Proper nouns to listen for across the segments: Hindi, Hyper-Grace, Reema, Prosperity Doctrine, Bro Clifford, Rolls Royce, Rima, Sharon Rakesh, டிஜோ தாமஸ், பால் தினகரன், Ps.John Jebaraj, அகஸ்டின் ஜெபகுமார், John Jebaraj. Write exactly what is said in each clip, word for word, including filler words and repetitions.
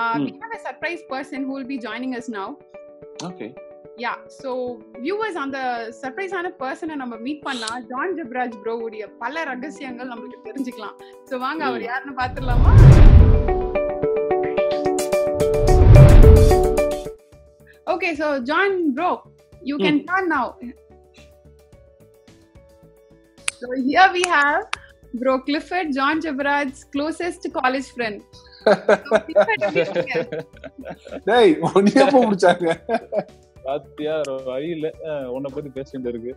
Uh, mm. We have a surprise person who will be joining us now. Okay. Yeah. So viewers, on the surprise ana person na namu meet panna John Jebaraj bro udiya pala ragasiyangal namakku therinjikalam. So vaanga avaru yaarnu paathiralama. Okay, so John bro, you mm. can turn now. So here we have Bro Clifford, John Jebaraj's closest college friend. டேய் ஒண்ணியா போடுச்சாங்க பாத்தியா ரவி இல்ல உன்னை பத்தி பேசிட்டு இருக்கு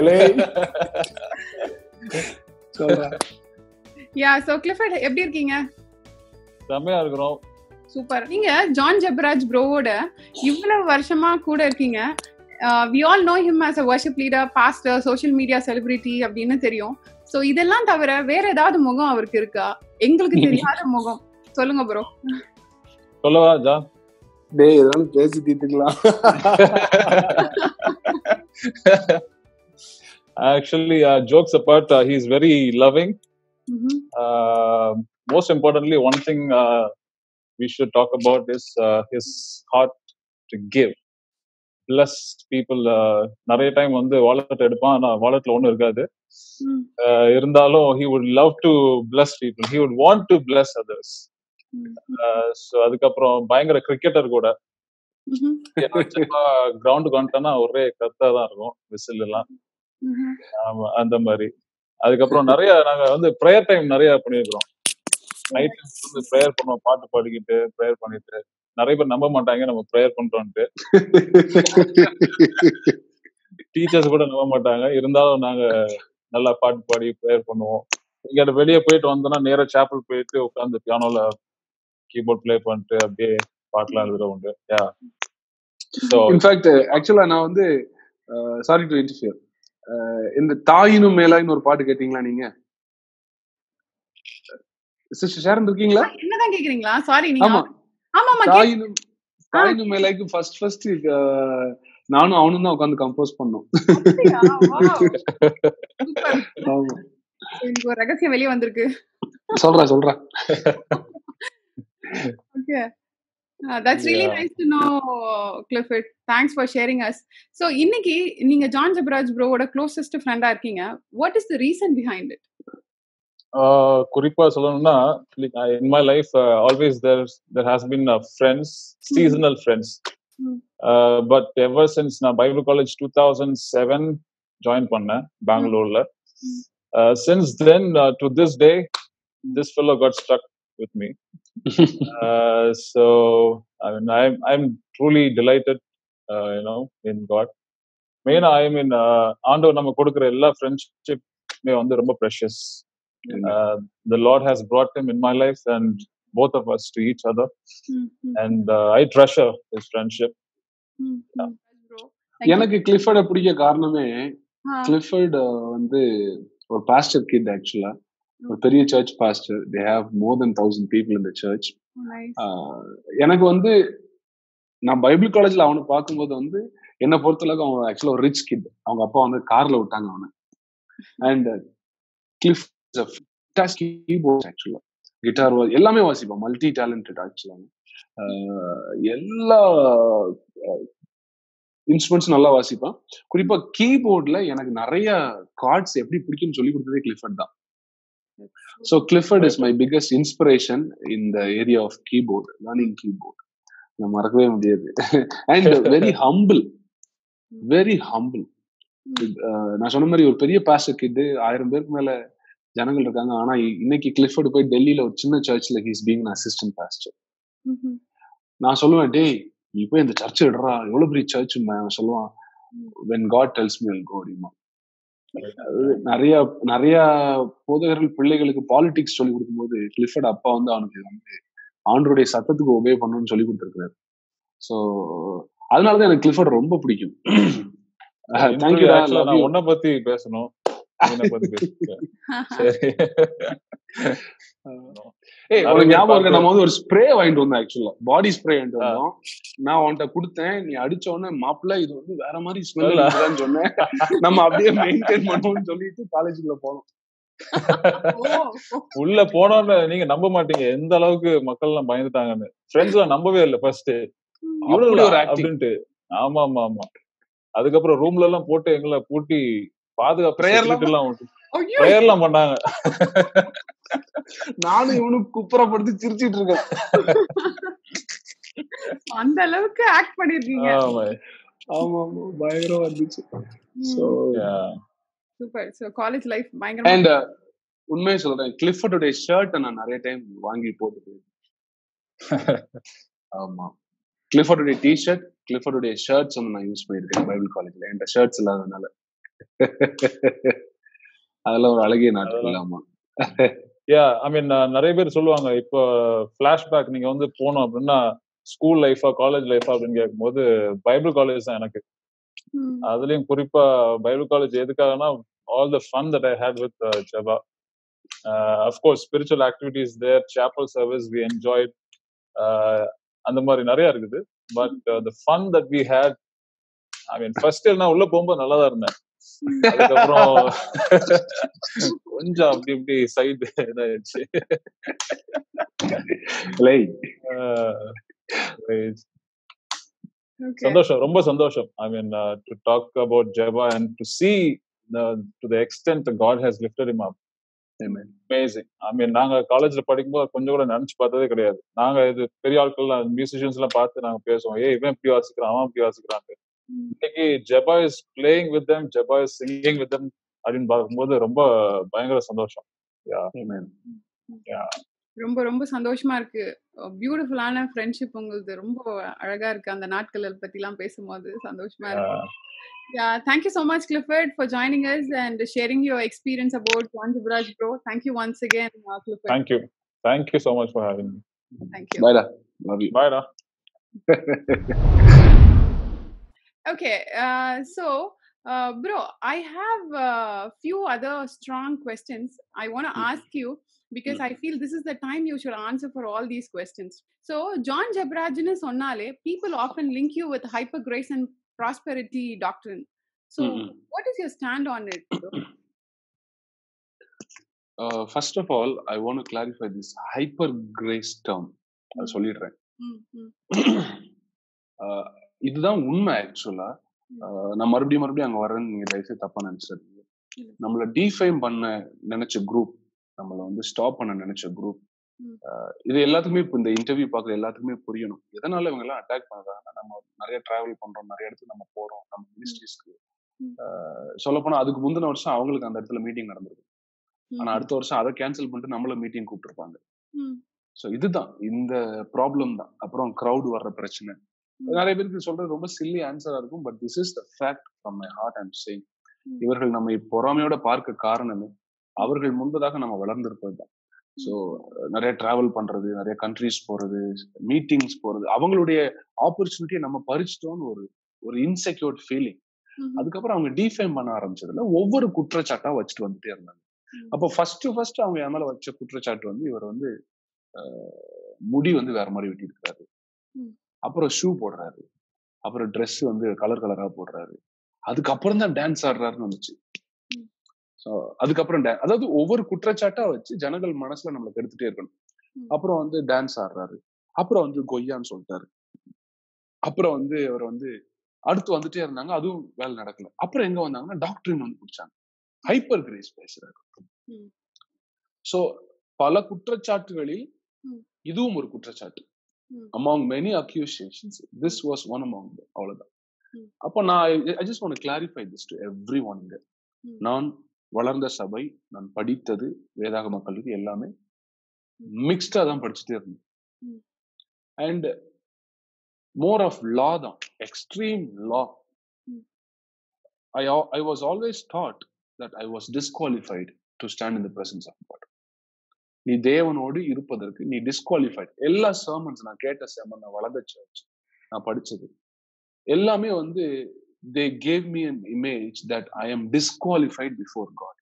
எலே சொல்றா yeah so Clifford எப்படி இருக்கீங்க செமையா இருக்கறோம் சூப்பர் நீங்க ஜான் ஜெபராஜ் ப்ரோவோட இவ்வளவு வருஷமா கூட இருக்கீங்க we all know him as a worship leader pastor social media celebrity அப்படினு தெரியும் சோ இதெல்லாம் தவிர வேற ஏதாவது முகம் அவருக்கு இருக்கா எங்களுக்கு தெரியாத முகம் சொல்லுங்க bro சொல்லவா ஜா டேய் நான் பேசி திட்டுக்கலாம் actually uh, jokes apart uh, he is very loving mm-hmm. uh, most importantly one thing uh, we should talk about is uh, his heart to give plus people நிறைய டைம் வந்து வாலட் எடுப்பான் ஆனா வாலட்ல ஒண்ணு இருக்காது இருந்தாலோ he would love to bless people he would want to bless others so அதுக்கு அப்புறம் பயங்கர கிரிக்கெட்டர் கூட கிரவுண்டுக்கு வந்துட்டானா ஒரே கத்தா தான் இருக்கும் விசில் எல்லாம் அந்த மாதிரி அதுக்கப்புறம் நிறைய நாங்க வந்து ப்ரேயர் டைம் நிறைய பண்ணிருக்கிறோம் நைட் வந்து ப்ரேயர் பண்ணுவோம் பாட்டு பாடிக்கிட்டு ப்ரேயர் பண்ணிட்டு நிறைய பேர் நம்ப மாட்டாங்க நம்ம ப்ரேயர் பண்றோம்ட்டு டீச்சர்ஸ் கூட நம்ப மாட்டாங்க இருந்தாலும் நாங்க நல்லா பாட்டு பாடி ப்ரேயர் பண்ணுவோம் இங்க வெளியே போயிட்டு வந்தோம்னா நேரா சாப்பிள் போயிட்டு உட்காந்து பியானோல கீபோர்ட் பிளே பண்ணிட்டு அப்படியே பாட்டுலாம் எழுதுற உண்டு இன்ஃபேக்ட் ஆக்சுவலா நான் வந்து சாரி டு இன்டர்ஃபியர் இந்த தாயினும் மேலாயின்னு ஒரு பாட்டு கேட்டீங்களா நீங்க சிஸ்டர் ஷேரன் இருக்கீங்களா என்னதான் கேக்குறீங்களா சாரி நீங்க ஆமா ஆமாமா தாயினும் தாயினும் மேலாய்க்கு ஃபர்ஸ்ட் ஃபர்ஸ்ட் நானும் அவனும் தான் உட்காந்து கம்போஸ் பண்ணோம் எனக்கு ஒரு ரகசியம் வெளியே வந்திருக்கு சொல்றா சொல்றா okay uh, that's really yeah. nice to know Clifford thanks for sharing us so இன்னைக்கு நீங்க John Jebaraj bro ஓட closest friend ஆ இருக்கீங்க what is the reason behind it uh குறிப்பா சொல்லணும்னா in my life uh, always there there has been uh, friends seasonal mm-hmm. friends mm-hmm. uh, but ever since na Bible College two thousand seven join பண்ணேன் பெங்களூர்ல uh, since then uh, to this day this fellow got stuck with me uh, so I mean I'm I'm truly delighted uh, you know in God main I am in aando namak kodukra ella friendship me vandu romba precious uh, the Lord has brought him in my life and both of us to each other mm-hmm. and uh, I treasure his friendship enakku Clifford pidika kaaraname Clifford vandu or pastor kid actually ஒரு பெரிய church pastor they have more than one thousand people in the church எனக்கு வந்து நான் Bible காலேஜ்ல அவனை பார்க்கும்போது வந்து என்ன பொறுத்தளவுக்கு அவன் ஆக்சுவலா ஒரு ரிச் கிட் அவங்க அப்பா வந்து கார்ல விட்டாங்க அவனை and Cliff is a fantastic keyboard actually guitar எல்லாமே வாசிப்பான் மல்டி டேலண்டட் ஆக்சுவலா எல்லா இன்ஸ்ட்ருமெண்ட்ஸ் நல்லா வாசிப்பான் குறிப்பா கீபோர்ட்ல எனக்கு நிறைய கார்ட்ஸ் எப்படி பிடிக்குன்னு சொல்லி கொடுத்ததே கிளிஃபர்ட் தான் so Clifford is my biggest inspiration in the area of keyboard learning keyboard na marakave mudiyadhu and very humble very humble na sonna mari or periya pastor kid one thousand perku mele janangal irukanga ana inniki Clifford poi Delhi la or chinna church la he is being an assistant pastor na solluven dey ipo indha church edra evlo big church na solluvan when God tells me I'll go Rima நிறைய நிறைய போதகர்கள் பிள்ளைகளுக்கு politics சொல்லி கொடுக்கும்போது Clifford அப்பா வந்து அவனுக்கு வந்து ஆண்டருடைய சத்தத்துக்கு ஒபே பண்ணணும்னு சொல்லி கொடுத்துருக்காரு ஸோ அதனாலதான் எனக்கு கிளிஃபர்ட் ரொம்ப பிடிக்கும் தேங்க்யூ உன்னை பத்தி பேசணும் ஒரு ஸ்ப்ரே வாங்கிட்டு வந்தோம் ஆக்சுவலா பாடி ஸ்ப்ரே வாங்கிட்டு வந்தோம் நான் உன்கிட்ட கொடுத்தேன் நீ அடிச்சோன்னு மாப்பிள்ள இது வந்து வேற மாதிரி ஸ்மெல் சொன்னேன் நம்ம அப்படியே மெயின்டைன் பண்ணுவோம்னு சொல்லிட்டு காலேஜுக்குள்ள போனோம் உள்ள போனோன்னு நீங்க நம்ப மாட்டீங்க எந்த அளவுக்கு மக்கள் எல்லாம் பயந்துட்டாங்கன்னு. ஃப்ரெண்ட்ஸ் எல்லாம் நம்பவே இல்லை ஃபர்ஸ்ட், அப்படின்ட்டு. ஆமா ஆமா ஆமா. அதுக்கப்புறம் ரூம்ல எல்லாம் போட்டு எங்களை பூட்டி பாதுகாப்பு பிரேயர் எல்லாம் பண்ணாங்க. நானும் இவனுக்கு குப்புறப்படுத்தி சிரிச்சிட்டு இருக்கேன். அந்த அளவுக்கு ஆக்ட் பண்ணிருக்கீங்க. ஆமா ஆமா, பயங்கரமா இருந்துச்சு. சூப்பர். சோ காலேஜ் லைஃப் பயங்கரமா. அண்ட் உண்மையா சொல்றேன், கிளிஃபோர்டோட ஷர்ட் நான் நிறைய டைம் வாங்கி போட்டுட்டேன். ஆமா, கிளிஃபோர்டோட டி-ஷர்ட், கிளிஃபோர்டோட ஷர்ட்ஸ் நான் யூஸ் பண்ணிருக்கேன் பைபிள் காலேஜ்ல. என்கிட்ட ஷர்ட்ஸ் இல்லாதனால அதெல்லாம் ஒரு அழகிய நாட்கள். ஆமா. யா, ஐ மீன் நிறைய பேர் சொல்லுவாங்க இப்போ ஃபிளாஷ்பேக் நீங்க வந்து போனோம் அப்படின்னா ஸ்கூல் லைஃபா காலேஜ் லைஃபா அப்படின்னு கேட்கும்போது பைபிள் காலேஜ் தான் எனக்கு. அதுலயும் குறிப்பா பைபிள் காலேஜ் எதுக்காகனா all the fun that I had with Jaba. Of course spiritual activities there, chapel service we enjoyed, அந்த மாதிரி நிறைய இருக்குது. But the fun that we had, I mean first நான் உள்ள போகும்போது நல்லா தான் இருந்தேன். அதுக்கப்புறம் கொஞ்சம் அப்படி இப்படி சைடு இதாயிடுச்சு. சந்தோஷம், ரொம்ப சந்தோஷம். I mean to talk about Jaba and to see to the extent God has lifted him up. Amazing. I mean நாங்க காலேஜ்ல படிக்கும்போது கொஞ்சம் கூட நினைச்சு பார்த்ததே கிடையாது. நாங்க இது பெரிய ஆட்கள் மியூசிஷியன்ஸ் எல்லாம் பார்த்து நாங்க பேசுவோம், ஏ இவன் இப்படி வாசிக்கிறான், அவன் இப்படி வாசிக்கிறான். இன்னைக்கு Jaba is playing with them, Jaba is singing with them அப்படின்னு பார்க்கும்போது ரொம்ப பயங்கர சந்தோஷம். யா, ஆமென். யா, ரொம்ப ரொம்ப சந்தோஷமா இருக்கு. பியூட்டிஃபுல்லான ஃப்ரெண்ட்ஷிப் உங்களுக்கு, ரொம்ப அழகா இருக்கு. அந்த நாட்களை பத்தி எல்லாம் பேசும்போது சந்தோஷமா இருக்கு. Yeah, thank you so much Clifford for joining us and sharing your experience about John Jebaraj bro. Thank you once again uh, Clifford. Thank you. Thank you so much for having me. Thank you. Bye da. Love you. Bye da. Okay, uh, so uh, bro, I have a uh, few other strong questions I want to mm. ask you, because I feel this is the time you should answer for all these questions. So John Jebaraj nu sonnale, people often link you with Hyper-Grace and Prosperity Doctrine. So mm-hmm. what is your stand on it? Uh, first of all, I want to clarify this Hyper-Grace term. I sollidren. Uh idu dhaan unma actually. Na marubadi marubadi anga varren nee life thappa nenichirukku. Namala defame panna nenacha group, நம்மள வந்து stop பண்ண நினைச்ச group, இது எல்லாத்துக்குமே இப்போ இந்த interview பார்க்குற எல்லாத்துக்குமே புரியணும் எதனால இவங்க எல்லாம் அட்டாக் பண்ணுறாங்கன்னா. நம்ம நிறைய டிராவல் பண்றோம், நிறைய இடத்துக்கு நம்ம போறோம், நம்ம மினிஸ்ட்ரிஸ்க்கு. சொல்லப்போனா அதுக்கு முந்தின வருஷம் அவங்களுக்கு அந்த இடத்துல மீட்டிங் நடந்திருக்கும், ஆனா அடுத்த வருஷம் அதை கேன்சல் பண்ணிட்டு நம்மள மீட்டிங் கூப்பிட்டுருப்பாங்க. ஸோ இதுதான் இந்த ப்ராப்ளம் தான். அப்புறம் க்ரௌடு வர்ற பிரச்சனை நிறைய பேருக்கு சொல்றது ரொம்ப சில்லி ஆன்சரா இருக்கும். But this is the fact from my heart I'm saying. இவர்கள் நம்ம பொறாமையோட பார்க்க காரணமே அவர்கள் முன்பதாக நம்ம வளர்ந்திருப்பது தான். ஸோ நிறைய டிராவல் பண்றது, நிறைய கண்ட்ரிஸ் போறது, மீட்டிங்ஸ் போறது, அவங்களுடைய ஆப்பர்ச்சுனிட்டியை நம்ம பறிச்சிட்டோம்னு ஒரு ஒரு இன்செக்யூர்ட் ஃபீலிங். அதுக்கப்புறம் அவங்க டிஃபைம் பண்ண ஆரம்பிச்சதுல ஒவ்வொரு குற்றச்சாட்டா வச்சுட்டு வந்துட்டே இருந்தாங்க. அப்போ ஃபர்ஸ்ட் ஃபர்ஸ்ட் அவங்க என் மேல வச்ச குற்றச்சாட்டு வந்து இவர் வந்து முடி வந்து வேற மாதிரி வெட்டி இருக்கிறாரு, அப்புறம் ஷூ போடுறாரு, அப்புறம் ட்ரெஸ் வந்து கலர் கலரா போடுறாரு, அதுக்கப்புறம் தான் டான்ஸ் ஆடுறாருன்னு வந்துச்சு. அதுக்கப்புறம் டான்ஸ், அதாவது ஒவ்வொரு குற்றச்சாட்டா வச்சு ஜனங்கள் மனசுல நம்மளுக்கு எடுத்துட்டே இருக்கணும். அப்புறம் வந்து டான்ஸ் ஆடுறாரு, அப்புறம் வந்து கொய்யான்னு சொல்லிட்டாரு, அப்புறம் வந்து அவர் வந்து அடுத்து வந்துட்டே இருந்தாங்க, அதுவும் வேலை நடக்கல. அப்புறம் எங்க வந்தாங்கன்னா டாக்டரின் வந்து குடிச்சாங்க, Hyper-Grace பேசுறாரு. சோ பல குற்றச்சாட்டுகளில் இதுவும் ஒரு குற்றச்சாட்டு. among many accusations, this was one among them. அவ்வளவுதான். அப்போ நான் I just want to clarify this to everyone. நான் வளர்ந்த சபை, நான் படித்தது வேதாகம கல்வி எல்லாமே மிக்ஸ்டா தான் படிச்சுட்டே இருந்தேன். அண்ட் மோர் ஆஃப் லா தான், extreme law. I I was always thought that I was disqualified to stand in the presence of God. நீ தேவனோடு இருப்பதற்கு நீ டிஸ்குவாலிஃபைட். எல்லா சர்மன்ஸ் நான் கேட்ட சர்மன், நான் வளர்ந்த சர்ச், நான் படிச்சது எல்லாமே வந்து they gave me an image that I am disqualified before God.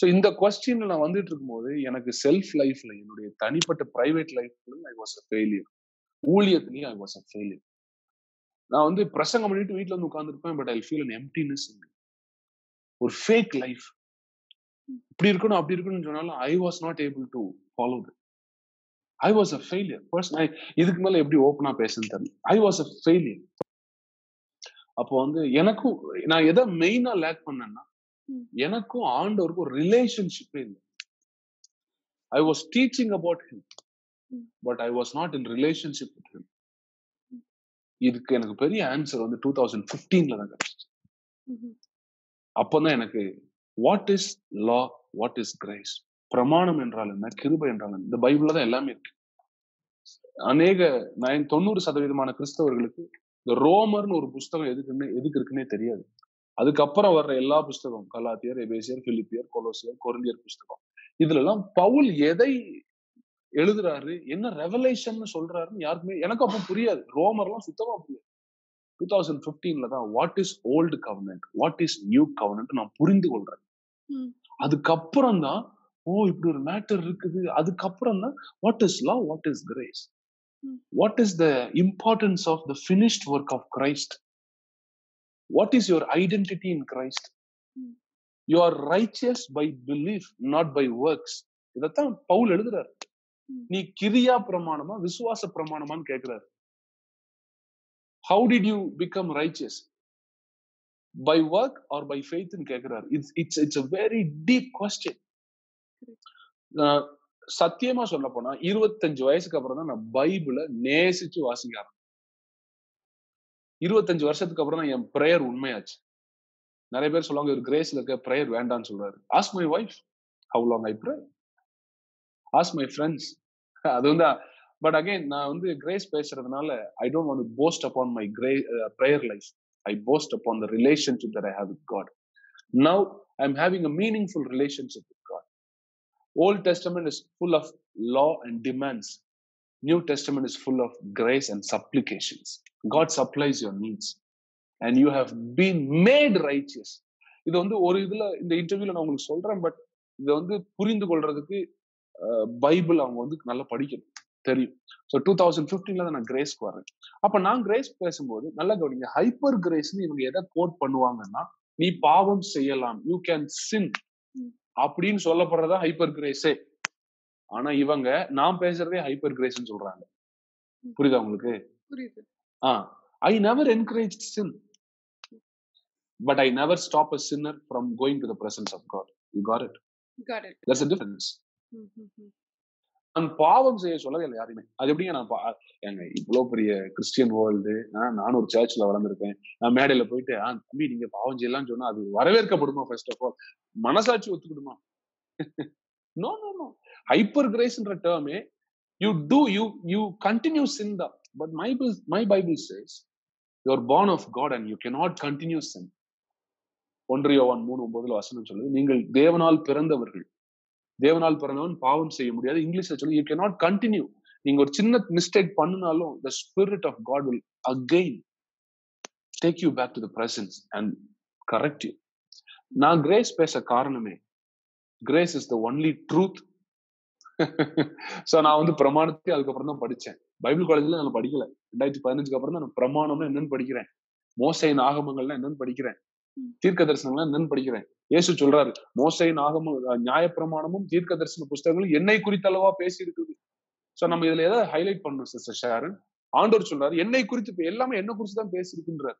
So in the question na vandit irukumbodhu enak self life la enude thanipatta private life la I was a failure, ooliyathli I was a failure. Na vandu prasangam pannittu veetla undu ukandirpen, but I feel an emptiness in me, or fake life. இப்படி இருக்கணும் அப்படி இருக்கணும்னு சொன்னாலும் I was not able to follow that. I was a failure person. இதுக்கு மேல எப்படி ஓப்பனா பேசுன்னு தெரியல. I was a failure. அப்போ வந்து எனக்கும் நான் எதை மெயினா லேக் பண்ணேன்னா எனக்கும் ஆண்டவருக்கும் ஒரு ரிலேஷன்ஷிப்பே இல்லை. I was teaching about him but I was not in relationship with him. இதுக்கு எனக்கு பெரிய ஆன்சர் வந்து டூ தௌசண்ட் பிப்டீன்ல தான் கிடைச்சிச்சு. அப்போதான் எனக்கு what is law, what is grace, பிரமாணம் என்றால் என்ன, கிருபை என்றால் என்ன. இந்த பைபிள்ல தான் எல்லாமே இருக்கு. அநேக நைன் தொண்ணூறு சதவீதமான கிறிஸ்தவர்களுக்கு இந்த ரோமர்னு ஒரு புஸ்தகம் எதுக்குன்னு எதுக்கு இருக்குன்னே தெரியாது. அதுக்கப்புறம் வர்ற எல்லா புஸ்தகம் கலாத்தியர், எபேசியர், பிலிப்பியர், கொலோசியர், கொரிந்தியர் புஸ்தகம் இதுல எல்லாம் பவுல் எதை எழுதுறாரு, என்ன ரெவலேஷன் சொல்றாருன்னு யாருக்குமே எனக்கும் அப்போ புரியாது. ரோமர்லாம் சுத்தமா புரியாது. டூ தௌசண்ட் பிப்டீன்ல தான் what is old covenant, what is new covenant நான் புரிந்து கொள்றேன். அதுக்கப்புறம் தான் ஓ இப்படி ஒரு மேட்டர் இருக்குது. அதுக்கப்புறம் தான் what is law, what is grace, what is the importance of the finished work of Christ, what is your identity in Christ, you are righteous by belief not by works. இதத்தான் Paul எழுதுறாரு. நீ கிரியா பிரமாணமா விசுவாச பிரமாணமான்னு கேட்கிறாரு. How did you become righteous? By work or by faith in kekrar? It's it's it's a very deep question. Uh, satyama solla pona twenty-five vayasukku apra na bible nesichu vaasigaram. twenty-five varshathukku apra na en prayer unmaiyachu. Nare per solanga or grace la irukka prayer vendan solraru. Ask my wife how long I pray. Ask my friends. Adunda But again, நான் வந்து grace பேசுறதுனால I don't want to boast upon my grey prayer life. I boast upon the relationship that I have with God. Now I am having a meaningful relationship with God. Old testament is full of law and demands. New testament is full of grace and supplications. God supplies your needs and you have been made righteous. இது வந்து ஒரு இதுல இந்த இன்டர்வியூல நான் உங்களுக்கு சொல்றேன். But இதை வந்து புரிந்து கொள்றதுக்கு பைபிள் அவங்க வந்து நல்லா படிக்கணும் தெரியும். ஸோ டூ தௌசண்ட் பிப்டீன்ல தான் நான் கிரேஸ்க்கு வரேன். அப்ப நான் கிரேஸ் பேசும்போது நல்லா கவனிங்க. ஹைப்பர் கிரேஸ்ன்னு இவங்க எதை கோட் பண்ணுவாங்கன்னா நீ பாவம் செய்யலாம், யூ கேன் சின் அப்படின்னு சொல்லப்படுறதா ஹைப்பர் கிரேஸே. ஆனா இவங்க நான் பேசுறதே ஹைப்பர் கிரேஸ்ன்னு சொல்றாங்க. புரியுதா உங்களுக்கு? புரியுது. Ah I never encourage sin but I never stop a sinner from going to the presence of God. You got it? Got it. That's the difference. நான் பாவம் செய்ய சொல்லவே இல்லை யாருமே. அது எப்படிங்க நான் எங்க இவ்வளவு பெரிய கிறிஸ்டியன் வேர்ல்டு, நானும் ஒரு சர்ச்ல வளர்ந்துருக்கேன், நான் மேடையில போயிட்டு ஆ தம்பி நீங்க பாவம் செய்யலாம்னு சொன்னா அது வரவேற்கப்படுமா? ஃபர்ஸ்ட் ஆஃப் ஆல் மனசாட்சி ஒத்துக்கிடுமா? No no no. ஹைப்பர் கிரேஸ்ன்ற டேர்மே you do you you continue sin தான். But my my Bible says you are born of God and you cannot continue sin. ஒன்று யோவான் மூணு ஒன்பதுல வசனம் சொல்லுது நீங்கள் தேவனால் பிறந்தவர்கள், தேவனால் பிறந்தவன் பாவம் செய்ய முடியாது. இங்கிலீஷ்ல சொல்லி யூ கேன் நாட் கண்டினியூ. நீங்க ஒரு சின்ன மிஸ்டேக் பண்ணினாலும் the spirit of God will again take you back to the presence and correct you. நான் கிரேஸ் பேச காரணமே grace is the only truth. So நான் வந்து பிரமாணத்தை அதுக்கப்புறம் தான் படித்தேன். பைபிள் காலேஜ்ல நான் படிக்கல. ரெண்டாயிரத்தி பதினஞ்சுக்கு அப்புறம் தான் நான் பிரமாணம்னா என்னன்னு படிக்கிறேன், மோசேயின் ஆகமங்கள்னா என்னன்னு படிக்கிறேன், தீர்க்க தரிசனங்கள்லாம் என்னன்னு படிக்கிறேன். இயேசு சொல்றாரு மோசேயின் ஆகம நியாயப்பிரமாணமும் தீர்க்க தரிசன புஸ்தகங்களும் என்னை குறித்து அளவா பேசி இருக்குது. சோ நம்ம இதுல ஏதாவது ஹைலைட் பண்ணணும் சிஸ்டர் ஷாரன். ஆண்டவர் சொல்றாரு என்னை குறித்து, எல்லாமே என்ன குறித்து தான் பேசியிருக்குன்றாரு.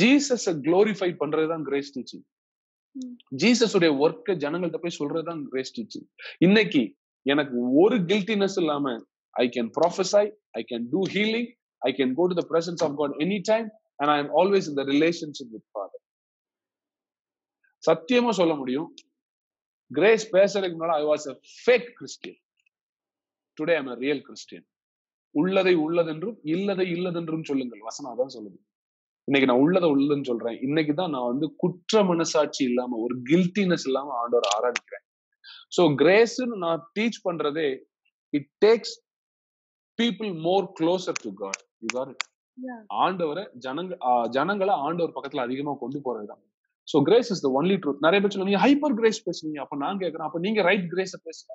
ஜீசஸை க்ளோரிஃபை பண்றதுதான் கிரேஸ் டீச்சிங். ஜீசஸ் உடைய ஒர்க்கை ஜனங்கள்கிட்ட போய் சொல்றதுதான் கிரேஸ் டீச்சிங். இன்னைக்கு எனக்கு ஒரு கில்ட்டினஸ் இல்லாம I can prophesy, I can do healing, I can go to the presence of God any time and I am always in the relationship with Father. சத்தியமா சொல்ல முடியும் கிரேஸ் பேசறதுக்கு முன்னாடி I was a fake Christian. Today I am a real Christian. உள்ளதை உள்ளதென்றும் இல்லதை இல்லதென்றும் சொல்லுங்கள். வசனம் அதான் சொல்லுது. இன்னைக்கு நான் உள்ளதை உள்ளதுன்னு சொல்றேன். இன்னைக்கு தான் நான் வந்து குற்ற மனசாட்சி இல்லாம ஒரு கில்ட்டினஸ் இல்லாம ஆண்டவரை ஆராதிக்கிறேன். ஸோ கிரேஸ்ன்னு நான் டீச் பண்றதே it takes people more closer to God. You got it? ஆண்டவரை ஜனங்க ஜனங்களை ஆண்டவர் பக்கத்துல அதிகமா கொண்டு போறதுதான். So grace is the only truth. நிறைய பேர் சொல்லுங்க ஹைப்பர் கிரேஸ் பேசுறீங்க. அப்ப நான் கேட்கறேன் அப்ப நீங்க ரைட் கிரேஸ பேசுங்க.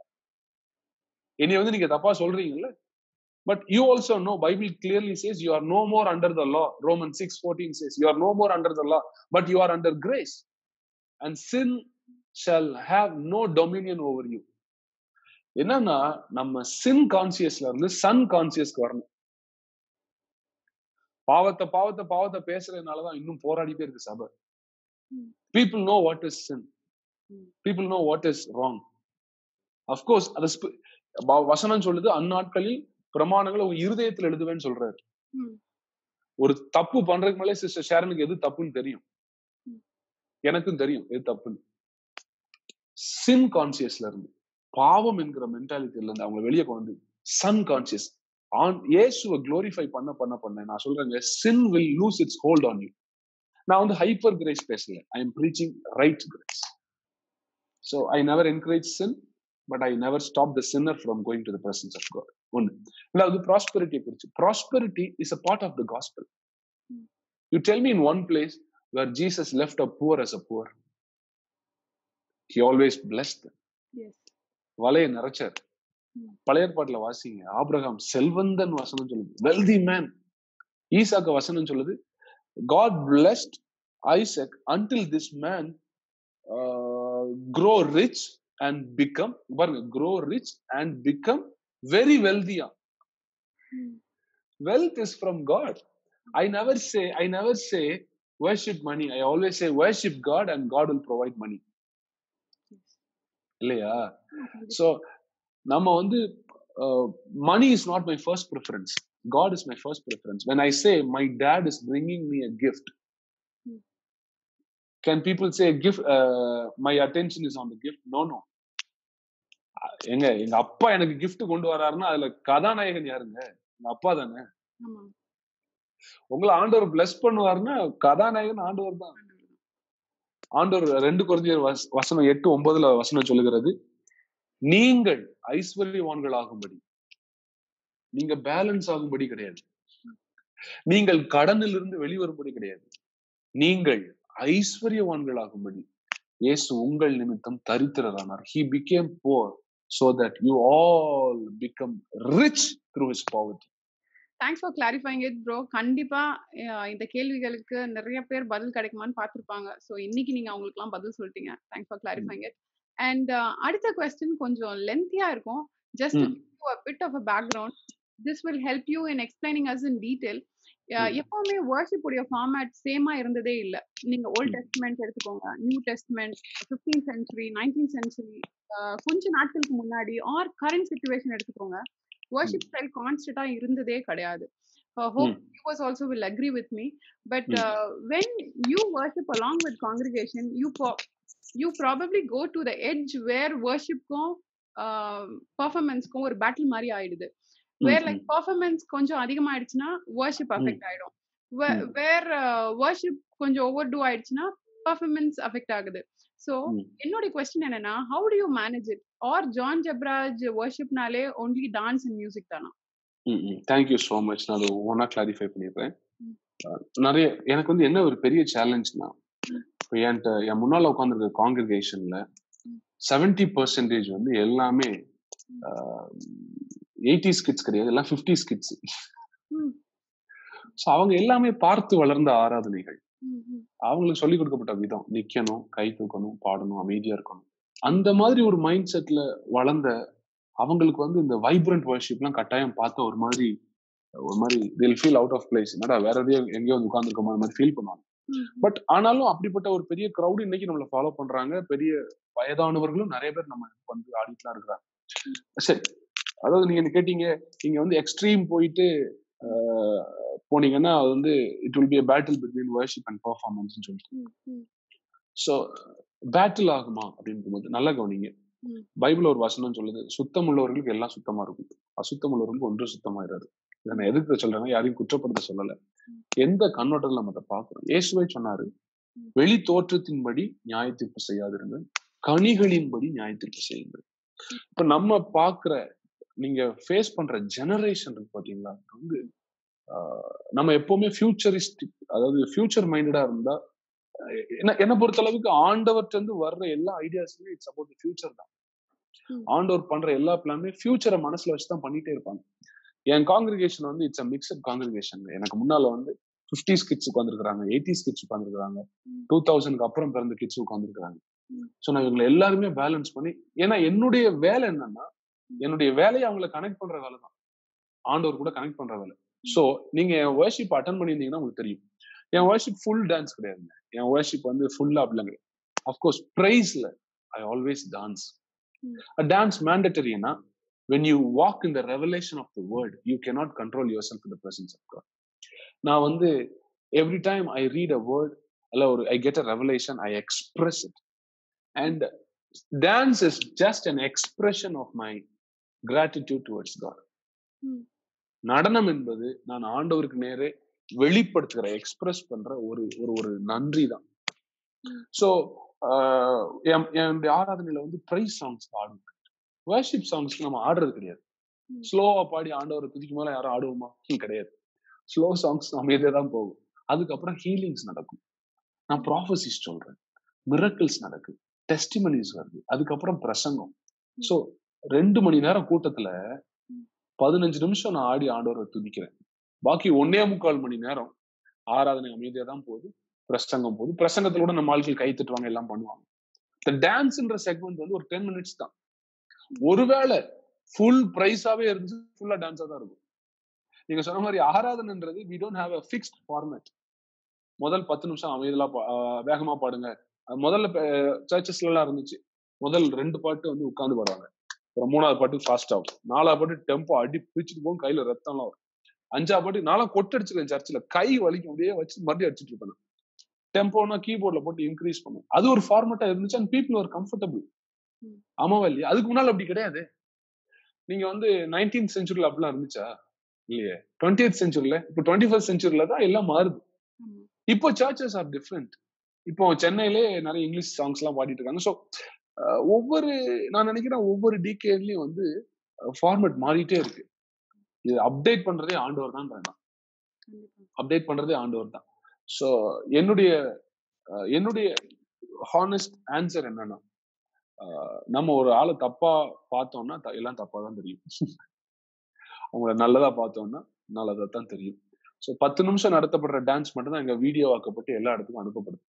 என்னைய வந்து நீங்க தப்பா சொல்றீங்கல்ல. But you also know Bible clearly says you are no more under the law. Roman six fourteen says you are no more under the law but you are under grace. And sin shall have no dominion over you. என்னன்னா நம்ம சின் கான்சியஸ்ல இருந்து Sun கான்சியஸ்க்கு வரணும். பாவத்தை பாவத்தை பாவத்தை பேசுறதுனாலதான் இன்னும் போராடிட்டே இருக்கு சபை. People know what is sin. People know what is wrong. Of course, வசனம் சொல்லுது அந்நாட்களில் பிரமாணங்களை உங்க இருதயத்துல எழுதுவேன்னு சொல்றாரு. ஒரு தப்பு பண்றதுக்கு மேலே சிஸ்டர் ஷேரனுக்கு எது தப்புன்னு தெரியும், எனக்கும் தெரியும் எது தப்புன்னு. சின் கான்சியஸ்ல இருந்து பாவம் என்கிற மென்டாலிட்டில இருந்து அவங்க வெளியே கொண்டு சன் கான்சியஸ் ஆன் இயேசுவை க்ளோரிஃபை பண்ண பண்ண பண்ண நான் சொல்றேங்க sin will lose its hold on you. நான் வந்து ஹைப்பர் கிரேஸ் பேசல, I am preaching right grace. So I never encourage sin, but I never stop the sinner from going to the presence of God. One, அதாவது prosperity குறிச்சு, prosperity is a part of the gospel. You tell me in one place where Jesus left a poor as a poor. He always blessed them. Yes. வலையை நிறைச்சார். பழைய ஏற்பாட்டுல வாசிங்க, Abraham செல்வந்தன் வசனம் சொல்லுது, wealthy man. ஈசாக்கு வசனம் சொல்லுது, God blessed Isaac until this man uh, grow rich and become, பாருங்க, grow rich and become very wealthy. Hmm. Wealth is from God. I never say, I never say worship money. I always say worship God and God will provide money. இல்லையா? So நம்ம வந்து money is not my first preference, God is my first preference. When I say my dad is bringing me a gift, can people say gift my attention is on the gift? No no. எங்க எங்க அப்பா எனக்கு gift கொண்டு வராருன்னா அதுல கதாநாயகன் யாருங்க? எங்க அப்பா தானே. உங்களை ஆண்டவர் பிளஸ் பண்ணுவாருன்னா கதாநாயகன் ஆண்டவர் தான். ஆண்டவர் ரெண்டு கொரிந்தியர் வசனம் எட்டு ஒன்பதுல வசனம் சொல்லுகிறது, நீங்கள் ஐஸ்வர்யவான்கள் ஆகும்படி, நீங்க பேலன்ஸ் ஆகும்படி கிடையாது, நீங்கள் கடனில் இருந்து வெளிவரும்படி கிடையாது, நீங்கள் ஐஸ்வர்யவான்கள் ஆகும்படி இயேசு உங்கள் நிமித்தம் தரித்திரரானார். He became poor so that you all become rich through his poverty. Thanks for clarifying it bro. கண்டிப்பாக இந்த கேள்விகளுக்கு நிறைய பேர் பதில் கிடைக்குமான்னு பார்த்துருப்பாங்க. ஸோ இன்னைக்கு நீங்கள் அவங்களுக்குலாம் பதில் சொல்லிட்டீங்க. Thanks for clarifying it. And அடுத்த கொஸ்டின் கொஞ்சம் லென்த்தியாக இருக்கும். Just a bit of a background. This will help you in explaining us in detail. எப்பவுமே worship உடைய ஃபார்மேட் சேமாக இருந்ததே இல்லை. நீங்கள் ஓல்ட் டெஸ்ட்மெண்ட் எடுத்துக்கோங்க, new testament, fifteen century, nineteen century, கொஞ்சம் நாட்களுக்கு முன்னாடி ஆர் கரண்ட் சுச்சுவேஷன் எடுத்துக்கோங்க, worship style constant-ஆ இருந்ததே கிடையாது. I hope you was also will agree with me. But uh, when you worship along with congregation, you po- you probably go to the edge where worship-க்கும் uh, performance-க்கும் ஒரு battle மாதிரி ஆயிடுது. Where like performance கொஞ்சம் அதிகமா ஆயிடுச்சுன்னா worship affect ஆயிடும். Where, where uh, worship கொஞ்சம் overdo ஆயிடுச்சுன்னா performance affect ஆகுது. So என்னோட question என்னன்னா, how do you manage it? Or John Jebaraj worship nale only dance and music தானா? ம், thank you so much. நான் ஒண்ணா clarify பண்ணிடுறேன். நிறைய எனக்கு வந்து என்ன ஒரு பெரிய சேலஞ்ச்னா, என்கிட்ட என் முன்னால உட்கார்ந்திருக்க காங்கிரிகேஷன்ல செவன்டி பெர்சென்டேஜ் வந்து எல்லாமே எயிட்டிஸ் கிட்ஸ் கிடையாது, எல்லாம் ஃபிஃப்டிஸ் கிட்ஸ். ஸோ அவங்க எல்லாமே பார்த்து வளர்ந்த ஆராதனைகள், அவங்களுக்கு சொல்லிக் கொடுக்கப்பட்ட விதம், நிக்கணும், கை தூக்கணும், பாடணும், அமைதியா இருக்கணும், அந்த மாதிரி ஒரு மைண்ட் செட்ல வளர்ந்த அவங்களுக்கு வந்து இந்த வைப்ரண்ட் வர்ஷிப்லாம் கட்டாயம் பார்த்தா ஒரு மாதிரி ஒரு மாதிரி they'll feel out of place. என்னடா வேற எதையோ எங்கேயோ வந்து உட்கார்ந்துருக்க மாதிரி ஃபீல் பண்ணுவாங்க. பட் ஆனாலும் அப்படிப்பட்ட ஒரு பெரிய க்ரௌடு இன்னைக்கு நம்மளை ஃபாலோ பண்றாங்க. பெரிய வயதானவர்களும் நிறைய பேர் நம்ம வந்து ஆடிட்டுலாம் இருக்கிறாங்க. சரி, அதாவது நீங்க என்ன கேட்டீங்க, நீங்க வந்து எக்ஸ்ட்ரீம் போயிட்டு போனீங்கன்னா அது வந்து it will be a battle between worship and பெர்ஃபார்மன்ஸ்னு சொல்லிட்டு. ஸோ பேட்டில் ஆகுமா அப்படின்னும் போது நல்லா கவனிங்க. பைபிள் ஒரு வசனம் சொல்லுது, சுத்தம் உள்ளவர்களுக்கு எல்லாம் சுத்தமா இருக்கும், அசுத்தம் உள்ளவர்களுக்கு ஒன்றும் சுத்தமாயிடாது. இதை நான் எதிர்க்க சொல்றேன்னா யாரையும் குற்றப்படுத்த சொல்லலை, எந்த கண்ணோட்டத்தில் நம்ம அதை பார்க்கறோம். இயேசுவே சொன்னாரு, வெளி தோற்றத்தின்படி நியாயத்தீர்ப்பு செய்யாதிருங்க, கனிகளின்படி நியாயத்தீர்ப்பு செய்யுங்க. இப்ப நம்ம பார்க்கிற நீங்க ஃபேஸ் பண்ற ஜெனரேஷன் இருக்கு பாத்தீங்களா, வந்து நம்ம எப்பவுமே ஃபியூச்சரிஸ்டிக், அதாவது ஃபியூச்சர் மைண்டடா இருந்தா, என்ன பொறுத்த அளவுக்கு ஆண்டவர்கிட்ட இருந்து வர்ற எல்லா ஐடியாஸுமே இட்ஸ் அபவுட் தி ஃபியூச்சர் தான். ஆண்டவர் பண்ற எல்லா பிளானுமே ஃபியூச்சரை மனசுல வச்சுதான் பண்ணிட்டே இருப்பாங்க. என் காங்கிரிகேஷன் வந்து இட்ஸ் அ மிக்சட் காங்கிரிகேஷன். எனக்கு முன்னால வந்து ஃபிஃப்டிஸ் கிட்ஸ் உட்காந்துருக்காங்க, எயிட்டிஸ் கிட்ஸ் உட்காந்துருக்காங்க, டூ தௌசண்ட்க்கு அப்புறம் பிறந்த கிட்ஸ் உட்காந்துருக்காங்க. சோ நான் இவங்களை எல்லாருமே பேலன்ஸ் பண்ணி, ஏன்னா என்னுடைய வேலை என்னன்னா என்னுடைய வேலையை அவங்களை கனெக்ட் பண்ற வேலை தான், ஆண்டவர் கூட கனெக்ட் பண்ற வேலை. சோ நீங்க என் வர்ஷிப் அட்டன் பண்ணியிருந்தீங்கன்னா உங்களுக்கு தெரியும், என் வர்ஷிப் ஃபுல் டான்ஸ் கிடையாதுங்க, என் வர்ஷிப் வந்து ஃபுல்லா அப்படிலாம் கிடையாது. அஃப்கோர்ஸ் பிரைஸ்ல I always dance. A dance mandatory na. When you walk in the revelation of the word, you cannot control yourself in the presence of God. Now vandu every time I read a word alla or I get a revelation, I express it, and dance is just an expression of my gratitude towards God. Nadanam endru naan aandavarukku nere velipadukira express pandra oru oru nandri da. So என்னுடைய ஆராதனையில வந்து praise songs ஆடும், வர்ஷிப் சாங்ஸ்க்கு நம்ம ஆடுறது கிடையாது. ஸ்லோவா பாடி ஆண்டவரை குதிக்கும் போல யாரும் ஆடுவோமா? கிடையாது. ஸ்லோ சாங்ஸ் நம்ம இதே தான் போகும். அதுக்கப்புறம் ஹீலிங்ஸ் நடக்கும், நான் ப்ராஃபசிஸ் சொல்றேன், மிரக்கிள்ஸ் நடக்கு, டெஸ்டிமனிஸ் வருது, அதுக்கப்புறம் பிரசங்கம். ஸோ ரெண்டு மணி நேரம் கூட்டத்துல பதினஞ்சு நிமிஷம் நான் ஆடி ஆண்டவரை துதிக்கிறேன், பாக்கி ஒன்னே முக்கால் மணி நேரம் ஆராதனை அமைதியா தான் போகுது, பிரசங்கம் போது பிரசங்கத்துல கூட நம்ம ஆட்கள் கை தட்டுவாங்க, எல்லாம் பண்ணுவாங்க. இந்த டான்ஸ்ன்ற செக்மெண்ட் வந்து ஒரு டென் மினிட்ஸ் தான். ஒருவேளை ஃபுல் பிரைஸாவே இருந்து ஃபுல்லா டான்ஸா தான் இருக்கும். நீங்க சொன்ன மாதிரி ஆராதனைன்றது we don't have a fixed format. முதல் பத்து நிமிஷம் அமைதியா வேகமா பாடுங்க. முதல்ல சர்ச்சஸ்ல எல்லாம் இருந்துச்சு, முதல் ரெண்டு பாட்டு வந்து உட்காந்து பாடுவாங்க, அப்புறம் மூணாவது பாட்டு ஃபாஸ்ட் ஆகும், நாலாவது பாட்டு டெம்போ அடி பிடிச்சிட்டு போகும், கையில ரத்தம்லாம் வரும், அஞ்சாவது பாட்டு நாளா கொட்டு அடிச்சிருக்கேன் சர்ச்சில், கை வலிக்கும் அப்படியே வச்சு மறுபடியும் அடிச்சுட்டு இருப்பேன். டெம்போனா கீபோர்ட்ல போட்டு இன்க்ரீஸ் பண்ணும், அது ஒரு ஃபார்மேட்டா இருந்துச்சு, அண்ட் பீப்புள் ஆர் கம்ஃபர்டபுள். ஆமாவா இல்லையா? அதுக்கு முன்னால அப்படி கிடையாது. நீங்க வந்து நைன்டீன்த் செஞ்சுரியில அப்படிலாம் இருந்துச்சா? இல்லையே. டுவெண்டியத் செஞ்சுரியில, இப்போ டுவெண்ட்டி ஃபர்ஸ்ட் செஞ்சுரியில தான் எல்லாம் மாறுது. இப்போ சர்ச்சஸ் ஆர் டிஃப்ரெண்ட். இப்போ சென்னையிலே நிறைய இங்கிலீஷ் சாங்ஸ் எல்லாம் பாடிட்டு இருக்காங்க. ஸோ ஒவ்வொரு நான் நினைக்கிறேன் ஒவ்வொரு டிகேட்லயும் வந்து ஃபார்மேட் மாறிட்டே இருக்கு. இது அப்டேட் பண்றதே ஆண்டவர் தான், வேண்டாம் அப்டேட் பண்றதே ஆண்டவர் தான். ஸோ என்னுடைய என்னுடைய ஹானஸ்ட் ஆன்சர் என்னன்னா, நம்ம ஒரு ஆளை தப்பா பார்த்தோம்னா எல்லாம் தப்பா தான் தெரியும், அவங்கள நல்லதா பார்த்தோம்னா நல்லதா தான் தெரியும். ஸோ பத்து நிமிஷம் நடத்தப்படுற டான்ஸ் மட்டும் தான் எங்க வீடியோ ஆக்கப்பட்டு எல்லா இடத்துக்கும் அனுப்பப்படுது.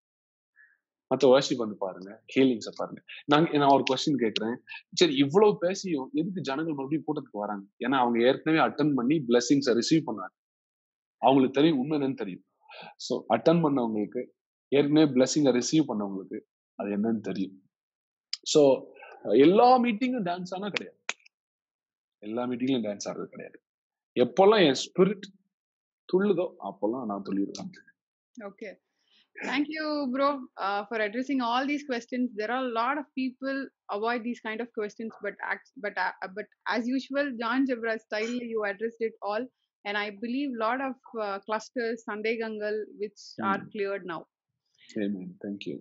மற்ற வர்ஷிப் வந்து பாருங்க, ஹீலிங்ஸை பாருங்க. நாங்க நான் ஒரு கொஸ்டின் கேட்கறேன், சரி இவ்வளவு பேசியும் எதுக்கு ஜனங்கள் மறுபடியும் கூட்டத்துக்கு வராங்க? ஏன்னா அவங்க ஏற்கனவே அட்டன் பண்ணி பிளஸிங்ஸை ரிசீவ் பண்ணாங்க, அவங்களுக்கு தெரியும் உண்மை என்னன்னு தெரியும். ஸோ அட்டன் பண்ணவங்களுக்கு, ஏற்கனவே பிளஸிங்கை ரிசீவ் பண்ணவங்களுக்கு அது என்னன்னு தெரியும். ஸோ எல்லா மீட்டிங்கும் டான்ஸ் ஆனால் கிடையாது, எல்லா மீட்டிங்லையும் டான்ஸ் ஆடுறது கிடையாது. எப்போல்லாம் என் ஸ்பிரிட் துள்ளுதோ அப்போல்லாம் நான் துள்ளிடுவேன். Okay, thank you bro uh, for addressing all these questions. There are a lot of people avoid these kind of questions, but act, but uh, but as usual John Jebaraj style you addressed it all, and I believe lot of uh, clusters Sunday Gangal which mm. are cleared now. Amen, thank you.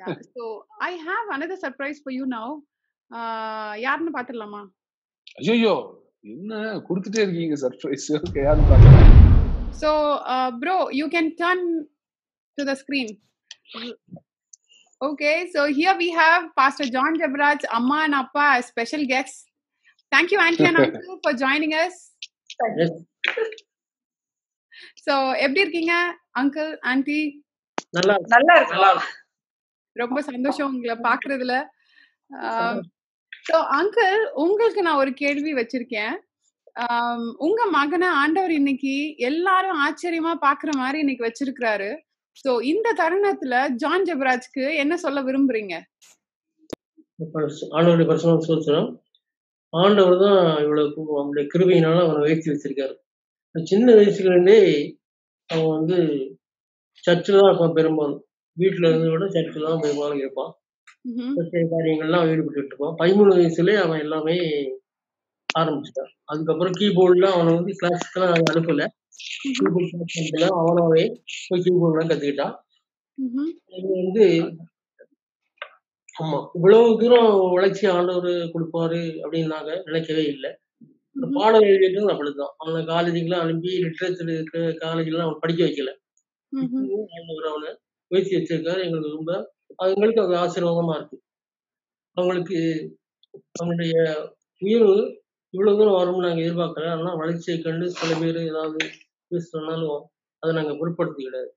Yeah, so I have another surprise for you now. uh yaarna paathiralama? Ayyo enna kudutite irkinga surprise. Okay, yaarna paathirala? So uh, bro you can turn to the screen. Okay, so here we have Pastor John Jebaraj, Amma and Appa as special guests. Thank you auntie and uncle for joining us. Yes. So எப்படி இருக்கீங்க uncle auntie? நல்லா நல்லா நல்லா ரொம்ப சந்தோஷம் உங்களை பார்க்கிறதுல. So uncle உங்களுக்கு நான் ஒரு கேள்வி வச்சிருக்கேன். உங்க மகனை ஆண்டவர் இன்னைக்கு எல்லாரும் ஆச்சரியமா பாக்குற மாதிரி இன்னைக்கு வச்சிருக்காரு. சோ இந்த தருணத்துல ஜான் ஜெபராஜ்க்கு என்ன சொல்ல விரும்புறீங்க? ஆண்டவருடைய பரிசுத்த ஸ்தோத்திரம். ஆண்டவர் தான் இவ்வளவு அவனுடைய கிருபையினால அவனை உயர்த்தி வச்சிருக்காரு. சின்ன வயசுல இருந்தே அவன் வந்து சர்ச்சில் தான் இருப்பான், பெரும்பாலும் வீட்டுல இருந்து விட சர்ச்சில் தான் பெரும்பாலும் இருப்பான், காரியங்கள்லாம் ஈடுபட்டு இருப்பான். பதிமூணு வயசுலயே அவன் எல்லாமே ஆரம்பிச்சுட்டான். அதுக்கப்புறம் கீபோர்ட்ல அவனை வந்து கிளாஸுக்கெல்லாம் நாங்கள் அனுப்பல, அவனாவே போய் கீபோர்ட்லாம் கத்துக்கிட்டான். இது வந்து ஆமா இவ்வளவு தூரம் உழைச்சி ஆண்டவர் கொடுப்பாரு அப்படின்னு நாங்க நினைக்கவே இல்லை. பாடம் எழுதிட்டு அப்படிதான் அவனை காலேஜுக்கெல்லாம் அனுப்பி லிட்ரேச்சர் இருக்கிற காலேஜ்லாம் அவன் படிக்க வைக்கல, ஆண்டவர் அவனை பேசி வச்சிருக்காரு. எங்களுக்கு ரொம்ப அவங்களுக்கு அது ஆசீர்வாதமா இருக்கு. அவங்களுக்கு அவனுடைய உயர்வு இவ்வளவு தூரம் வரும்னு நாங்க எதிர்பார்க்கல. ஆனா வளர்ச்சியை கண்டு சில பேர் ஏதாவது சொன்னாலும் அதை நாங்க பொருட்படுத்தி கிடையாது,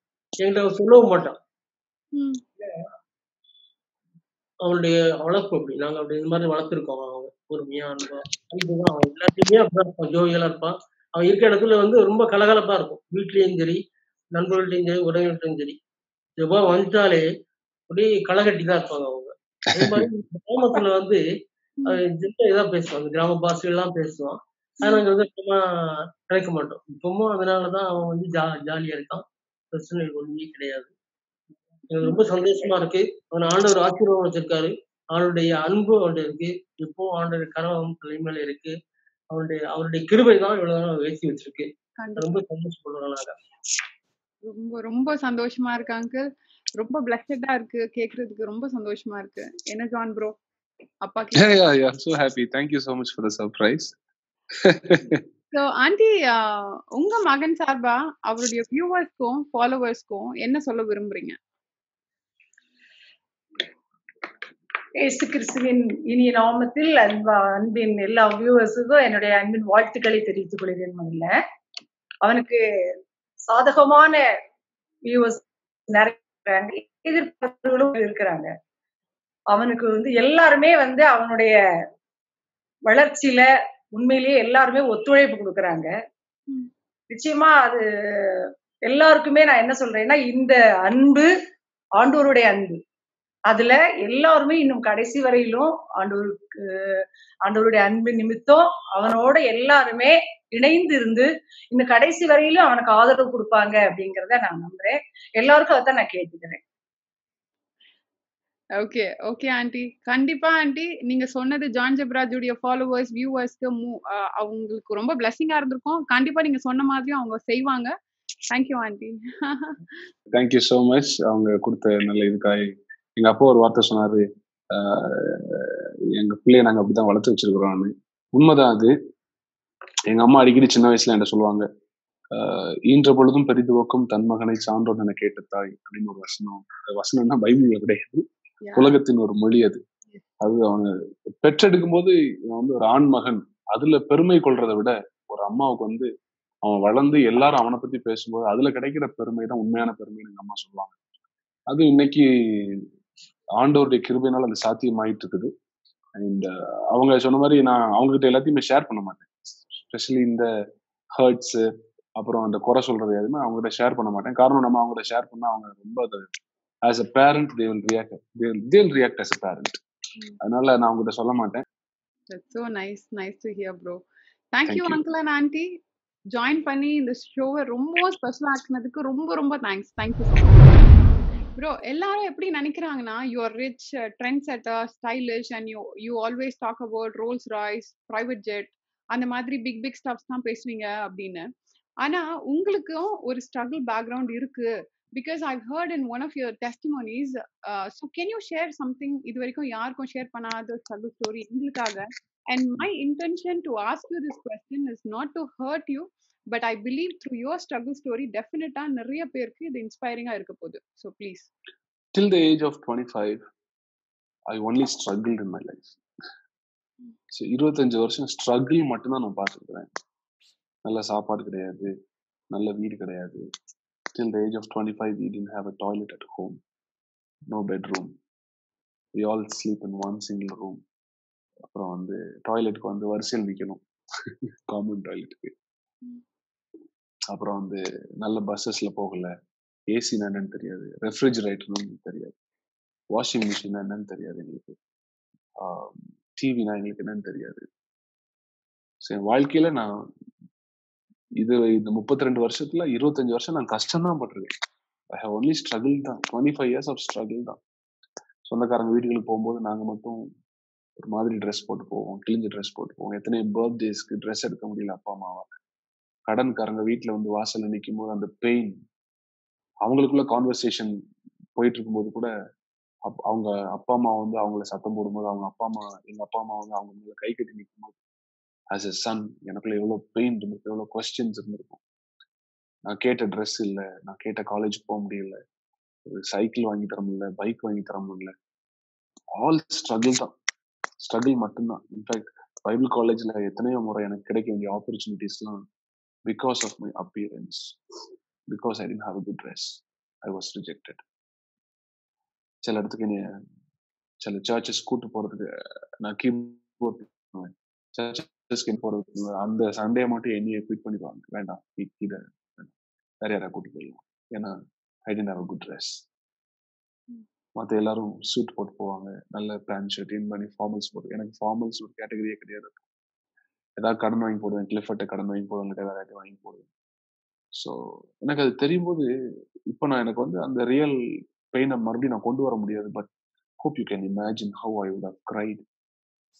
எங்கிட்ட சொல்லவும் மாட்டான். அவங்களுடைய வளர்ப்பு அப்படி. நாங்கள் அப்படி இந்த மாதிரி வளர்த்துருக்கோம். அவங்க பொறுமையா இருப்பா, இதுதான் அவன் எல்லாத்தையுமே அப்படிதான் இருப்பான், ஜோவியலா இருப்பான். அவன் இருக்கிற இடத்துல வந்து ரொம்ப கலகலப்பா இருக்கும், வீட்லேயும் சரி, நண்பர்கள்ட்டையும் சரி, உறவினர்கிட்டையும் சரி. ஜபா வந்துட்டாலே அப்படியே களைகட்டி தான் இருப்பாங்க அவங்க. அதே மாதிரி கிராமத்துல வந்து இதான் பேசுவான், அந்த கிராம பாஷையெல்லாம் பேசுவான். ஆனா நாங்கள் வந்து சும்மா நினைக்க மாட்டோம். இப்பவும் அதனாலதான் அவன் வந்து ஜா ஜாலியா இருக்கான், பிரச்சனை ஒன்றுமே கிடையாது. எனக்கு ரொம்ப சந்தோஷமா இருக்கு. அவனை ஆண்டவர் ஆசீர்வாதம் வச்சிருக்காரு, அவனுடைய அன்பு அவன்கிட்ட இருக்கு, இப்போ அவனுடைய கனவும் தலைமையில இருக்கு. அவனுடைய அவருடைய கிருபை தான் இவ்வளவு வேசி வச்சிருக்கு. ரொம்ப சந்தோஷப்படுறாங்க, ரொம்ப ரொம்ப சந்தோஷமா இருக்கு அங்கிள். ரொம்ப பிளஸ்டா இருக்கு கேக்குறதுக்கு, ரொம்ப சந்தோஷமா இருக்கு. என்ன ஜான் ப்ரோ, அப்பா கிட்ட yeah yeah so happy, thank you so much for the surprise. So aunty, உங்க மகன் சார்பா அவருடைய வியூவர்ஸ்க்கும் ஃபாலோவர்ஸ்க்கும் என்ன சொல்ல விரும்புறீங்க? இயேசு கிறிஸ்துவின் இனிய நாமத்தில் அன்பா அன்பின் எல்லா வியூவர்ஸுக்கும் என்னுடைய அன்பின் வாழ்த்துக்களை தெரிவித்துக் கொள்கிறேன். முதல்ல அவனுக்கு சாதகமான வியூவர்ஸ் நிறைய எதிர்பார்ப்புகளும் இருக்கிறாங்க. அவனுக்கு வந்து எல்லாருமே வந்து அவனுடைய வளர்ச்சியில உண்மையிலேயே எல்லாருமே ஒத்துழைப்பு கொடுக்கறாங்க. நிச்சயமா அது எல்லாருக்குமே நான் என்ன சொல்றேன்னா, இந்த அன்பு ஆண்டவருடைய அன்பு, அதுல எல்லாருமே இன்னும் கடைசி வரையிலும் ஆண்டவருக்கு ஆண்டவருடைய அன்பு நிமித்தம் அவனோட எல்லாருமே இணைந்து இருந்து இன்னும் கடைசி வரையிலும் அவனுக்கு ஆதரவு கொடுப்பாங்க அப்படிங்கறத நான் நம்புறேன். எல்லாருக்கும் அதான் நான் கேட்டுக்கிறேன். ஓகே ஓகே ஆண்டி, கண்டிப்பா ஆண்டி நீங்க சொன்னது ஜான் ஜெபராஜுடைய ஃபாலோவர்ஸ் வியூவர்ஸ்க்கு அவங்களுக்கு ரொம்ப பிளஸிங்கா இருந்திருக்கும். கண்டிப்பா நீங்க சொன்ன மாதிரி அவங்க செய்வாங்க. Thank you aunty, thank you so much. அவங்க கொடுத்த நல்ல இதுக்காக எங்க அப்பா ஒரு வார்த்தை சொன்னாரு, எங்க பிள்ளைய நாங்க அப்படிதான் வளர்த்து வச்சிருக்கிறோம். உண்மைதான் அது. எங்க அம்மா அடிக்கடி சின்ன வயசுல என்ன சொல்லுவாங்க, ஆஹ் ஈன்ற பொழுதும் பெரிதுவோக்கும் தன் மகனை சான்றோன் என கேட்ட தாய் அப்படின்னு ஒரு வசனம். வசனம்னா பைபிள்ல கிடையாது, உலகத்தின் ஒரு மொழி அது. அது அவனை பெற்றெடுக்கும் போது இவன் வந்து ஒரு ஆண் மகன், அதுல பெருமை கொள்றதை விட ஒரு அம்மாவுக்கு வந்து அவன் வளர்ந்து எல்லாரும் அவனை பத்தி பேசும்போது அதுல கிடைக்கிற பெருமை தான் உண்மையான பெருமைன்னு எங்க அம்மா சொல்லுவாங்க. அது இன்னைக்கு ஆண்டவருடைய கிருபையினால அது சாத்தியமாயிட்டு இருக்குது. அண்ட் அவங்க சொன்ன மாதிரி நான் அவங்ககிட்ட எல்லாத்தையுமே ஷேர் பண்ண மாட்டேன். ஸ்பெஷலி இந்த ஹர்ட்ஸு அப்புறம் அந்த குறை சொல்றது எதுவுமே அவங்ககிட்ட ஷேர் பண்ண மாட்டேன். காரணம், நம்ம அவங்ககிட்ட ஷேர் பண்ணா அவங்க ரொம்ப அது as a parent they will react they will, they will react as a parent. அதனால நான் உங்ககிட்ட சொல்ல மாட்டேன். That's so nice, nice to hear bro. Thank you uncle and auntie join பண்ணி இந்த ஷோவை ரொம்ப ஸ்பெஷலா ஆக்குனதுக்கு ரொம்ப ரொம்ப thanks. Thank you so much. Bro, எல்லாரும் எப்படி நினைக்கிறாங்கன்னா, you are rich, trend setter, stylish and you you always talk about Rolls Royce, private jet அந்த மாதிரி big big stuffs தான் பேசுவீங்க அப்படின்னு. ஆனா உங்களுக்கும் ஒரு struggle background இருக்கு, because I've heard in one of your testimonies. Uh, so can you share something idvaraikum yarku share panada struggle story engalukaga? And my intention to ask you this question is not to hurt you, but I believe through your struggle story definitely nariya perku idu inspiring ah irukapodu. So please, till the age of twenty-five I only struggled in my life. So twenty-five varsham struggle mattum dhaan naan paathukuren. Nalla saapadu kedaiyadhu, nalla veedu kedaiyadhu. Till the age of twenty-five we didn't have a toilet at home, no bedroom, we all sleep in one single room. Appo and toilet ku and varsel nikanum common toilet ku. Appo and nalla buses la pogala, AC enna theriyadu, refrigerator enna theriyadu, washing machine enna theriyadu, engalukku T V enna theriyadu. So vaalkiyila na இது இந்த முப்பத்தி ரெண்டு வருஷத்துல இருபத்தஞ்சு வருஷம் நான் கஷ்டம் தான் பட்டிருக்கேன். ஐ ஹவ் ஒன்லி ஸ்ட்ரகிள் தான். Twenty five years of struggle தான். சொந்தக்காரங்க வீடுகளுக்கு போகும்போது நாங்க மட்டும் ஒரு மாதிரி ட்ரெஸ் போட்டு போவோம், கிழிஞ்ச ட்ரெஸ் போட்டு போவோம். எத்தனை பர்த்டேஸ்க்கு ட்ரெஸ் எடுக்க முடியல அப்பா அம்மாவால். கடன்காரங்க வீட்டுல வந்து வாசல்ல நிற்கும் போது அந்த பெயின், அவங்களுக்குள்ள கான்வர்சேஷன் போயிட்டு இருக்கும்போது கூட அப் அவங்க அப்பா அம்மா வந்து அவங்கள சத்தம் போடும்போது, அவங்க அப்பா அம்மா எங்க அப்பா அம்மா வந்து அவங்க மேல கை கட்டி நிற்கும் போது, as a son எனக்குள்ள எவ்வளோ பெயின் இருந்திருக்கும், எவ்வளோ கொஸ்டின்ஸ் இருந்திருக்கும். நான் கேட்ட ட்ரெஸ் இல்லை, நான் கேட்ட காலேஜ் போக முடியல, ஒரு சைக்கிள் வாங்கி தர முடியல, பைக் வாங்கி தர முடியல. ஆல் ஸ்ட்ரகிள் தான், ஸ்ட்ரகிள் மட்டும்தான். இன்ஃபேக்ட் பைபிள் காலேஜில் எத்தனையோ முறை எனக்கு கிடைக்க வேண்டிய ஆப்பர்ச்சுனிட்டிஸ்லாம் because of my appearance, because I did have a good dress I was rejected. சில இடத்துக்கு என்னை चलो चर्चेस को நான் கீபோர்ட் சர்ச்சஸ் கே போறது அந்த சண்டே மட்டும் என்னைய குயிட் பண்ணிடுவாங்க. வேண்டாம் இத வேற யாரா கூட்டி போயிடலாம். ஏன்னா I tent have a good dress. மற்ற எல்லாரும் சூட் போட்டு போவாங்க, நல்ல பேண்ட் ஷர்ட் இன் பண்ணி ஃபார்மல்ஸ் போட்டு. எனக்கு ஃபார்மல்ஸ் ஒரு கேட்டகரியே கிடையாது. ஏதாவது கடன் வாங்கி போடுவேன், கிளிஃபர்ட்டை கடன் வாங்கி போடுவேன், இல்லை வேற வாங்கி போடுவேன். ஸோ எனக்கு அது தெரியும் போது இப்போ நான் எனக்கு வந்து அந்த ரியல் பெயினை மறுபடியும் நான் கொண்டு வர முடியாது. But hope you can imagine how I would have cried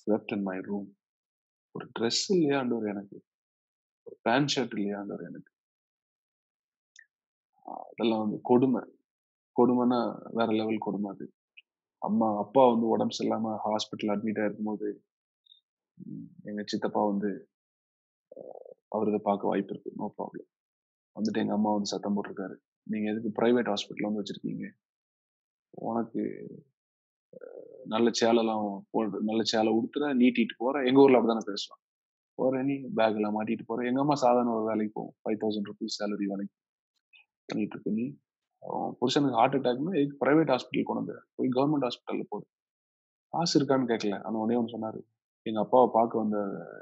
swept in my room. ஒரு ட்ரெஸ் இல்லையா ஆண்டவர் எனக்கு, ஒரு பேண்ட் ஷர்ட் இல்லையா ஆண்டவர் எனக்கு, அதெல்லாம் வந்து கொடுமை. கொடுமைன்னா வேற லெவல் கொடுமை. அது அம்மா அப்பா வந்து உடம்பு சரியில்லாம ஹாஸ்பிட்டல் அட்மிட் ஆயிருக்கும் போது எங்க சித்தப்பா வந்து அவருக்கு பார்க்க வாய்ப்பு இருக்கு, நோ ப்ராப்ளம். வந்துட்டு எங்க அம்மா வந்து சத்தம் போட்டிருக்காரு, நீங்க எதுக்கு பிரைவேட் ஹாஸ்பிட்டல் வந்து வச்சிருக்கீங்க, உனக்கு நல்ல சேலெல்லாம் போடு, நல்ல சேலை உடுத்துற, நீட்டிட்டு போற. எங்க ஊர்ல அப்படிதானே பேசுவாங்க, போற நீ பேக் எல்லாம் மாட்டிட்டு போற. எங்க அம்மா சாதாரண ஒரு வேலைக்கு போவோம், ஃபைவ் தௌசண்ட் ருபீஸ் சேலரி வேலைக்கு பண்ணிட்டு இருக்கு. நீ புருஷனுக்கு ஹார்ட் அட்டாக்னா எதுக்கு பிரைவேட் ஹாஸ்பிட்டல் கொண்டு வந்து, போய் கவர்மெண்ட் ஹாஸ்பிட்டல்ல போடு. காசு இருக்கான்னு கேட்கல. ஆனால் உடனே ஒன்று சொன்னாரு, எங்க அப்பாவை பார்க்க வந்த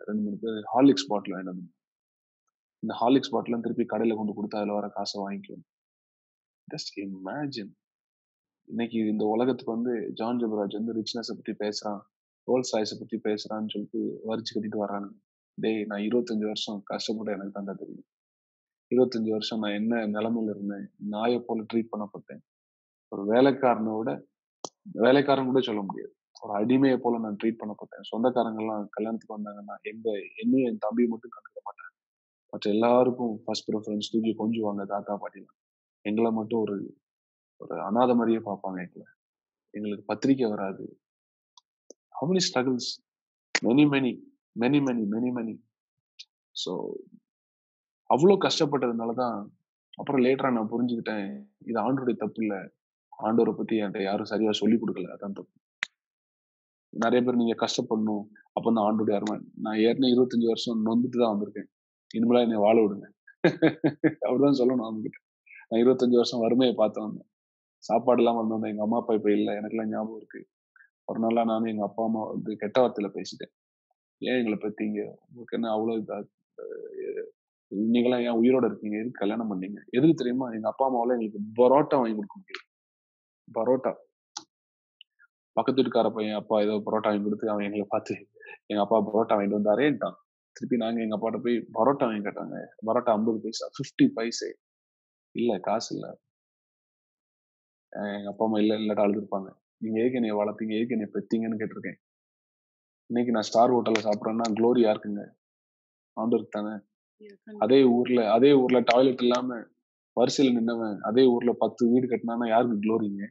ரெண்டு மூணு பேர் ஹார்லிக்ஸ் பாட்டில் வாங்கிட்டு வந்து, இந்த ஹார்லிக்ஸ் பாட்டில் திருப்பி கடையில கொண்டு கொடுத்தா அதுல வர காசை வாங்கிக்கணும். Just imagine. இன்னைக்கு இந்த உலகத்துக்கு வந்து ஜான் ஜெபராஜ் வந்து ரிச்னஸை பத்தி பேசுறான், ரோல்ஸ் ராய்ஸை பத்தி பேசுறான்னு சொல்லிட்டு வரிச்சு கட்டிட்டு வர்றாங்க. டேய், நான் இருபத்தஞ்சு வருஷம் கஷ்டப்பட்ட எனக்கு தாண்டா தெரியும். இருபத்தஞ்சு வருஷம் நான் என்ன நிலைமையில இருந்தேன், நாயை போல ட்ரீட் பண்ணப்பட்டேன். ஒரு வேலைக்காரனோட வேலைக்காரன் கூட சொல்ல முடியாது, ஒரு அடிமையை போல நான் ட்ரீட் பண்ணப்பட்டேன். சொந்தக்காரங்கெல்லாம் கல்யாணத்துக்கு வந்தாங்கன்னா எங்க என்னையும் என் தம்பியை மட்டும் கண்டுக்க மாட்டேன். மற்ற எல்லாருக்கும் ஃபர்ஸ்ட் ப்ரிஃபரன்ஸ் தூக்கி கொஞ்சுவாங்க. தாத்தா பாட்டிலாம் எங்களை மட்டும் ஒரு ஒரு அநாத மாதிரியே பார்ப்பாங்க. எங்களை எங்களுக்கு பத்திரிக்கை வராது. How many struggles? Many, many, many, many, many, many. So அவ்வளோ கஷ்டப்பட்டதுனால தான் அப்புறம் லேட்டரா நான் புரிஞ்சுக்கிட்டேன், இது ஆண்டோருடைய தப்பு இல்லை, ஆண்டோரை பத்தி என்கிட்ட யாரும் சரியா சொல்லி கொடுக்கல, அதான் தப்பு. நிறைய பேர் நீங்க கஷ்டப்படணும் அப்போ தான் ஆண்டோடைய அருமை. நான் ஏற்கனவே இருபத்தஞ்சு வருஷம் நொந்துட்டு தான் வந்திருக்கேன், இனிமேலா என்னை வாழ விடுங்க அப்படிதான் சொல்லணும் அவங்ககிட்ட. நான் இருபத்தஞ்சு வருஷம் வறுமையை பார்த்து வந்தேன், சாப்பாடு இல்லாமல் இருந்தோம். எங்க அம்மா அப்பா இப்ப இல்லை, எனக்குலாம் ஞாபகம் இருக்கு. ஒரு நாளா நானும் எங்க அப்பா அம்மா வந்து கெட்ட வார்த்தையில பேசிட்டேன். ஏன் எங்களை பத்திங்க, உங்களுக்கு என்ன அவ்வளோ இதா, நீங்களாம் ஏன் உயிரோட இருக்கீங்க, எதுக்கு கல்யாணம் பண்ணீங்க, எதுக்கு தெரியுமா? எங்க அப்பா அம்மாவில எங்களுக்கு பரோட்டா வாங்கி கொடுக்க முடியல. பரோட்டா பக்கத்து வீட்டுக்கார பையன் அப்பா ஏதோ பரோட்டா வாங்கி கொடுத்து அவன் எங்களை பார்த்து எங்க அப்பா பரோட்டா வாங்கிட்டு வந்தாரேட்டான். திருப்பி நாங்க எங்க அப்பாட்ட போய் பரோட்டா வாங்கி கேட்டாங்க. பரோட்டா ஐம்பது பைசா, பிப்டி பைசே இல்ல, காசு இல்ல. எங்க அப்பா அம்மா இல்ல இல்லாட்டா அழுதுருப்பாங்க, நீங்க ஏக்கு என்னைய வளர்த்தீங்க, ஏக்கு என்னைய பெத்தீங்கன்னு கேட்டிருக்கேன். இன்னைக்கு நான் ஸ்டார் ஹோட்டல்ல சாப்பிட்றேன்னா க்ளோரியா இருக்குங்க, ஆண்டவருக்கு தானே. அதே ஊர்ல அதே ஊர்ல டாய்லெட் இல்லாம வரிசையில நின்னவன் அதே ஊர்ல பத்து வீடு கட்டினான்னா யாருக்கு க்ளோரிங்க?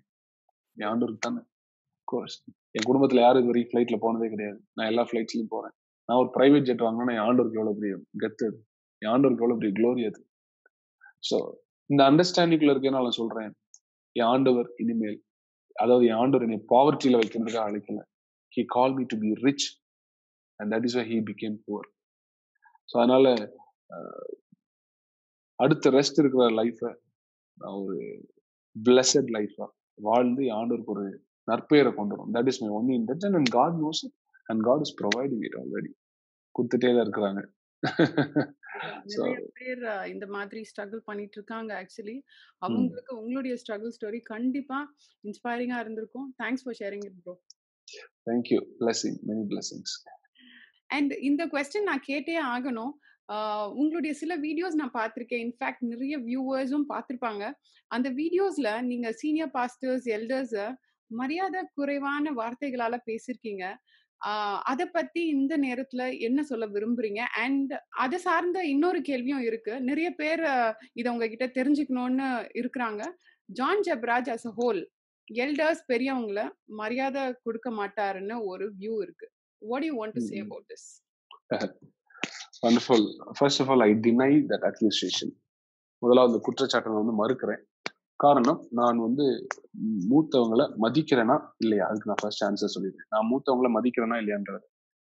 என் ஆண்டவருக்கு தானே. கோர்ஸ் என் குடும்பத்துல யாரும் இது வரைக்கும் ஃபிளைட்ல போனதே கிடையாது. நான் எல்லா ஃபிளைட்ஸ்லயும் போறேன். நான் ஒரு பிரைவேட் ஜெட் வாங்கினா என் ஆண்டவருக்கு எவ்வளவு பெரிய கெத்து, என் ஆண்டவருக்கு எவ்வளவு பெரிய க்ளோரி அது. ஸோ இந்த அண்டர்ஸ்டாண்டிங்ல இருக்கேன்னா நான் சொல்றேன், என் ஆண்டவர் இனிமேல், அதாவது என் ஆண்டவர் என்னை பாவர்ட்டியில வைக்கிறதுக்காக அழைக்கல. He call me to be rich and that is why he became poor. So அதனால அடுத்த ரெஸ்ட் இருக்கிற லைஃபை நான் ஒரு பிளஸட் லைஃபா வாழ்ந்து என் ஆண்டவருக்கு ஒரு நற்பெயரை கொண்டு வரும். That is my only intention and God knows it and God is providing it already. கொடுத்துட்டே தான் இருக்கிறாங்க. இந்த மாதிரி ஸ்ட்ரகிள் பண்ணிட்டு இருக்காங்க. ஆக்சுவலி அவங்களுக்கு உங்களுடைய ஸ்ட்ரகிள் ஸ்டோரி கண்டிப்பா இன்ஸ்பைரிங்கா இருந்திருக்கும். Thanks for sharing it bro. Thank you. Blessing, many blessings. And இந்த क्वेश्चन நான் கேட்டே ஆகணும். உங்களுடைய சில வீடியோஸ் நான் பார்த்திருக்கேன், இன்ஃபேக்ட் நிறைய வியூவர்ஸும் பார்த்திருப்பாங்க. அந்த வீடியோஸ்ல நீங்க சீனியர் பாஸ்டர்ஸ், எல்டர்ஸ் மரியாதை குறைவான வார்த்தைகளால பேசிருக்கீங்க. அதை பத்தி இந்த நேரத்துல என்ன சொல்ல விரும்புறீங்க? அண்ட் அதை சார்ந்த இன்னொரு கேள்வியும் இருக்கு. நிறைய பேர் இதை உங்ககிட்ட தெரிஞ்சுக்கணும்னு இருக்கிறாங்க. John Jebaraj as a whole elders பெரியவங்கள மரியாதை கொடுக்க மாட்டாருன்னு ஒரு வியூ இருக்கு. What do you want to say about this? Wonderful. First of all, I deny that accusation. முதலாவது குற்றச்சாட்டை வந்து மறுக்கிறேன். காரணம், நான் வந்து மூத்தவங்களை மதிக்கிறேனா இல்லையா, அதுக்கு நான் ஃபர்ஸ்ட் ஆன்சர் சொல்லிடுறேன். நான் மூத்தவங்களை மதிக்கிறேனா இல்லையான்றது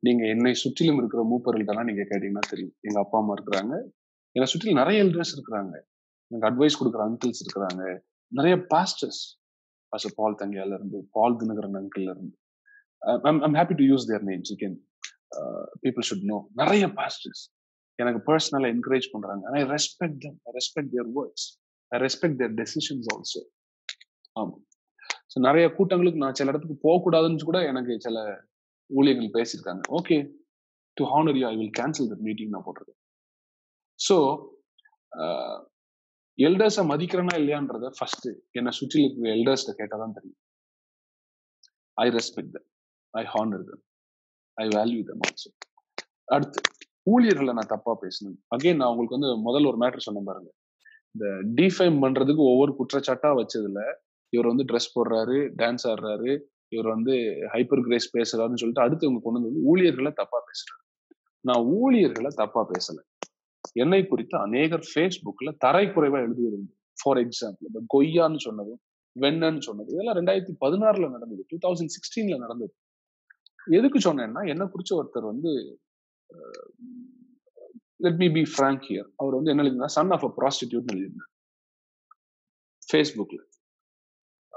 நீங்க என்னை சுற்றிலும் இருக்கிற மூப்பர்கள்ட்டெல்லாம் நீங்க கேட்டீங்கன்னா தெரியும். எங்க அப்பா அம்மா இருக்கிறாங்க, என்னை சுற்றிலும் நிறைய எல்டர்ஸ் இருக்கிறாங்க, எனக்கு அட்வைஸ் கொடுக்குற அங்கிள்ஸ் இருக்கிறாங்க, நிறைய பாஸ்டர்ஸ், பாஸ்டர் பால் தங்கையால இருந்து, பால் தினகரன் அங்கிள்ல இருந்து, Uh, I'm, I'm happy to use their names. You can, uh, people should know. Nariya pastors. I personally encourage them. And I respect them. I respect their words. I respect their decisions also. Um, so, Nariya Kutangluk, na Chalaratku Pokudadan Juda, and I tell a Ulian Pesik. Okay, to honor you, I will cancel the meeting now. So, uh, elders are Madikrana Eliandra, first, in a Sutil elders, the Katarantari. I respect them. I honor them. I value them also. At ஊழியர்கள நான் தப்பா பேசணும். Again நான் உங்களுக்கு வந்து முதல்ல ஒரு matter சொன்ன பாருங்க. இந்த டிஃபைம் பண்றதுக்கு ஒவ்வொரு குற்றச்சாட்டா வச்சதுல இவர் வந்து ட்ரெஸ் போடுறாரு, டான்ஸ் ஆடுறாரு, இவர் வந்து ஹைப்பர் கிரேஸ் பேசுறாருன்னு சொல்லிட்டு அடுத்து இவங்க கொண்டு வந்து ஊழியர்களை தப்பா பேசுறாரு. நான் ஊழியர்களை தப்பா பேசல. என்னை குறித்து அநேகர் ஃபேஸ்புக்ல தரைக்குறைவா எழுதுகிறது. ஃபார் எக்ஸாம்பிள் இந்த கொய்யான்னு சொன்னதும் வெண்ணன்னு சொன்னது இதெல்லாம் ரெண்டாயிரத்தி பதினாறுல நடந்தது, டூ தௌசண்ட் சிக்ஸ்டீன்ல நடந்தது. எதுக்கு சொன்னேன்னா என்னை குறிச்சு ஒருத்தர் வந்து let me be frank here, அவர் வந்து என்ன எழுதினா சன் ஆஃப் அ ப்ராஸ்டிடியூட்னு எழுதியிருந்தார் ஃபேஸ்புக்ல.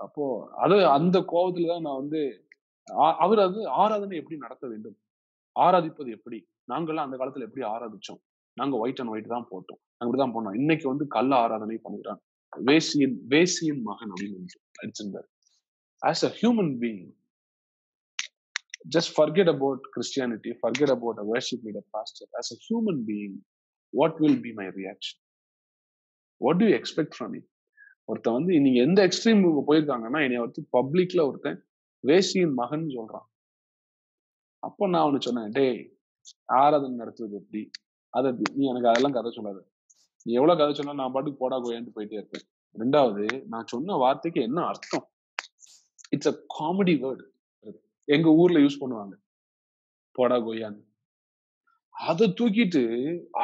அப்போ அது அந்த கோபத்துல தான் நான் வந்து அவர் அது ஆராதனை எப்படி நடத்த வேண்டும், ஆராதிப்பது எப்படி, நாங்கெல்லாம் அந்த காலத்துல எப்படி ஆராதிச்சோம், நாங்க ஒயிட் அண்ட் ஒயிட் தான் போட்டோம், நாங்க இப்படிதான் போனோம், இன்னைக்கு வந்து கள்ள ஆராதனை பண்ணுறான் வேசியின் வேசியின் மகன் அப்படின்னு அடிச்சிருந்தார். As a human being, just forget about Christianity, forget about a worship leader, pastor. As a human being, what will be my reaction? What do you expect from me? ஒருத்த வந்து நீங்க எந்த எக்ஸ்ட்ரீம் போயிருக்காங்கன்னா என்னை வந்து பப்ளிக்ல ஒருத்தன் வேசியின் மகன் சொல்றான். அப்போ நான் ஒன்னு சொன்னேன், டே ஆராதனை நடத்துவது எப்படி, அதை நீ எனக்கு அதெல்லாம் கதை சொல்லாது, நீ எவ்வளவு கதை சொன்னா நான் பாட்டுக்கு போடா கோயான்னு போயிட்டே இருப்பேன். ரெண்டாவது நான் சொன்ன வார்த்தைக்கு என்ன அர்த்தம், இட்ஸ் அ காமெடி வேர்டு, எங்க ஊர்ல யூஸ் பண்ணுவாங்க போடா கொய்யான்னு. அதை தூக்கிட்டு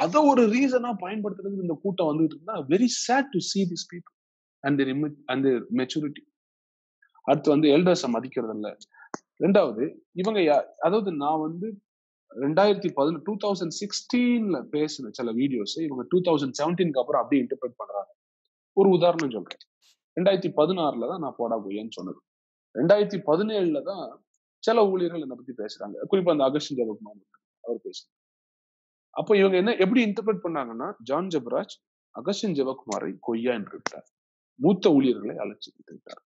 அதை ஒரு ரீசனா பயன்படுத்துறதுக்கு இந்த கூட்டம் வந்துட்டு இருந்தா very sad to see these people and their and their maturity. அடுத்து வந்து எல்டர்ஸை மதிக்கிறது இல்லை. ரெண்டாவது இவங்க அதாவது நான் வந்து ரெண்டாயிரத்தி பதினெட்டு டூ தௌசண்ட் சிக்ஸ்டீன்ல பேசின சில வீடியோஸ் இவங்க டூ தௌசண்ட் செவன்டீனுக்கு அப்புறம் அப்படியே இன்டர்பிரட் பண்றாங்க. ஒரு உதாரணம் சொல்றேன், ரெண்டாயிரத்தி பதினாறுல தான் நான் போடா கொய்யான்னு சொன்னது, ரெண்டாயிரத்தி பதினேழுல தான் சில ஊழியர்கள் என்னை பத்தி பேசுறாங்க, குறிப்பா அந்த அகஸ்டின் ஜெபராஜ் அவர் பேசுறாங்க. அப்போ இவங்க என்ன எப்படி இன்டர்பிரட் பண்ணாங்கன்னா, ஜான் ஜெபராஜ் அகஸ்டின் ஜெபகுமாரை கொய்யா என்று விட்டார், மூத்த ஊழியர்களை அழைச்சிட்டு விட்டார்.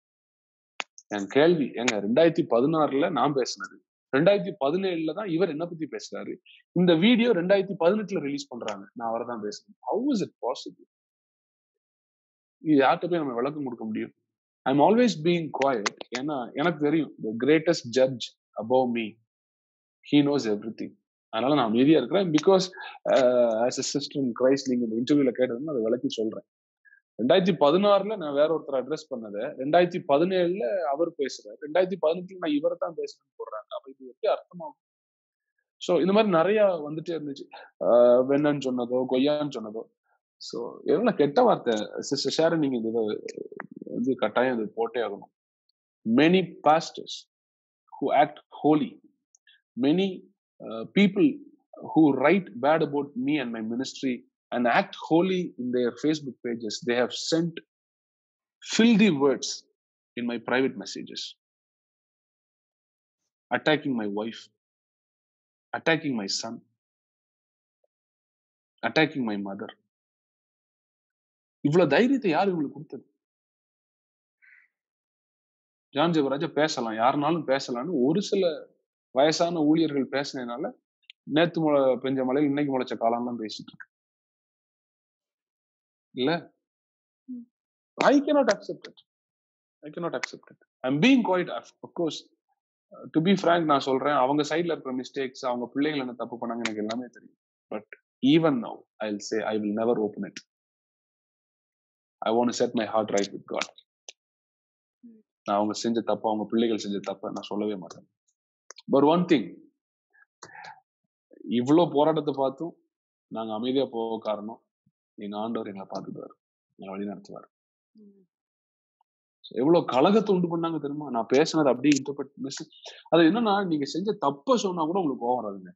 என் கேள்வி, எங்க ரெண்டாயிரத்தி பதினாறுல நான் பேசினது ரெண்டாயிரத்தி பதினேழுல தான் இவர் என்ன பத்தி பேசுறாரு, இந்த வீடியோ ரெண்டாயிரத்தி பதினெட்டுல ரிலீஸ் பண்றாங்க, நான் அவரை தான் பேசுறேன். How is it possible? இது யார்கிட்ட போய் நம்ம விளக்கம் கொடுக்க முடியும்? I'm always being quiet. ஏன்னா எனக்கு தெரியும் the greatest judge above me, he knows everything. அதனால நான் அமைதியா இருக்கிறேன். Because as a sister in Christ நீங்க இந்த இன்டர்வியூல கேட்டதுன்னா அதை விளக்கி சொல்றேன். ரெண்டாயிரத்தி பதினாறுல நான் வேற ஒருத்தர் அட்ரஸ் பண்ணதை ரெண்டாயிரத்தி பதினேழுல அவர் பேசுறேன், ரெண்டாயிரத்தி பதினெட்டுல நான் இவரை தான் பேசுறேன்னு போடுறாங்க. அப்ப இது எப்படி அர்த்தமாகும்? ஸோ இந்த மாதிரி நிறைய வந்துட்டே இருந்துச்சு, வெண்ணன்னு சொன்னதோ கொய்யான்னு சொன்னதோ. ஸோ எவ்வளவு கெட்ட வார்த்தை சிஸ்டர் ஷேரன், நீங்க இந்த வந்து கட்டாயம் அது போட்டே ஆகணும். Many pastors who act holy, many people who write bad about me and my ministry and act holy in their Facebook pages, they have sent filthy words in my private messages, attacking my wife, attacking my son, attacking my mother. இவ்வளவு தைரியத்தை யார் இவங்களுக்கு கொடுத்தது? John Jebaraja பேசலாம், யாருனாலும் பேசலாம்னு ஒரு சில வயசான ஊழியர்கள் பேசினதுனால நேத்து முளை பெஞ்ச மலையில் இன்னைக்கு முளைச்ச காலம்லாம் பேசிட்டு இருக்கு இல்ல. I cannot accept it, I cannot accept it. I am being quiet. Of course to be frank நான் சொல்றேன், அவங்க சைட்ல இருக்கிற மிஸ்டேக்ஸ், அவங்க பிள்ளைகள் என்ன தப்பு பண்ணாங்க எனக்கு எல்லாமே தெரியும். But even now I will say I will never open it. I want to set my heart right with God. நான் அவங்க செஞ்ச தப்ப, அவங்க பிள்ளைகள் செஞ்ச தப்ப நான் சொல்லவே மாட்டேன். பட் ஒன் திங், இவ்வளோ போராட்டத்தை பார்த்தும் நாங்கள் அமைதியாக போக காரணம் எங்கள் ஆண்டவர் எங்களை பார்த்துக்குவார், எங்களை வழி நடத்துவார். எவ்வளோ கலகத்தை உண்டு பண்ணாங்க தெரியுமா? நான் பேசினது அப்படியே இன்டர்பிரட் மிஸ். அது என்னன்னா, நீங்க செஞ்ச தப்பை சொன்னா கூட உங்களுக்கு கோவம் வராதுங்க,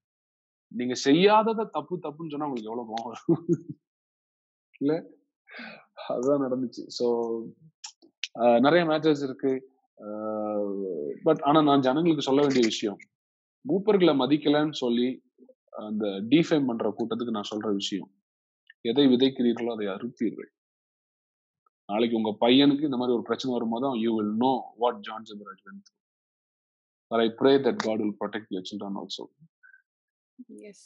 நீங்க செய்யாததை தப்பு தப்புன்னு சொன்னா உங்களுக்கு எவ்வளோ கோவம் வரும் இல்லை? அதுதான் நடந்துச்சு. ஸோ நிறைய மேட்சஸ் இருக்கு. பட் ஆனா நான் ஜனங்களுக்கு சொல்ல வேண்டிய விஷயம், மூப்பர்களை மதிக்கலன்னு சொல்லி அந்த டிஃபைம் பண்ற கூட்டத்துக்கு நான் சொல்ற விஷயம், எதை விதைக்கிறீர்களோ அதை அறுப்பீர்கள். நாளைக்கு உங்க பையனுக்கு இந்த மாதிரி ஒரு பிரச்சனை வரும்போது தான் you will know what John Jebaraj went through. But I pray that God will protect your children also. Yes.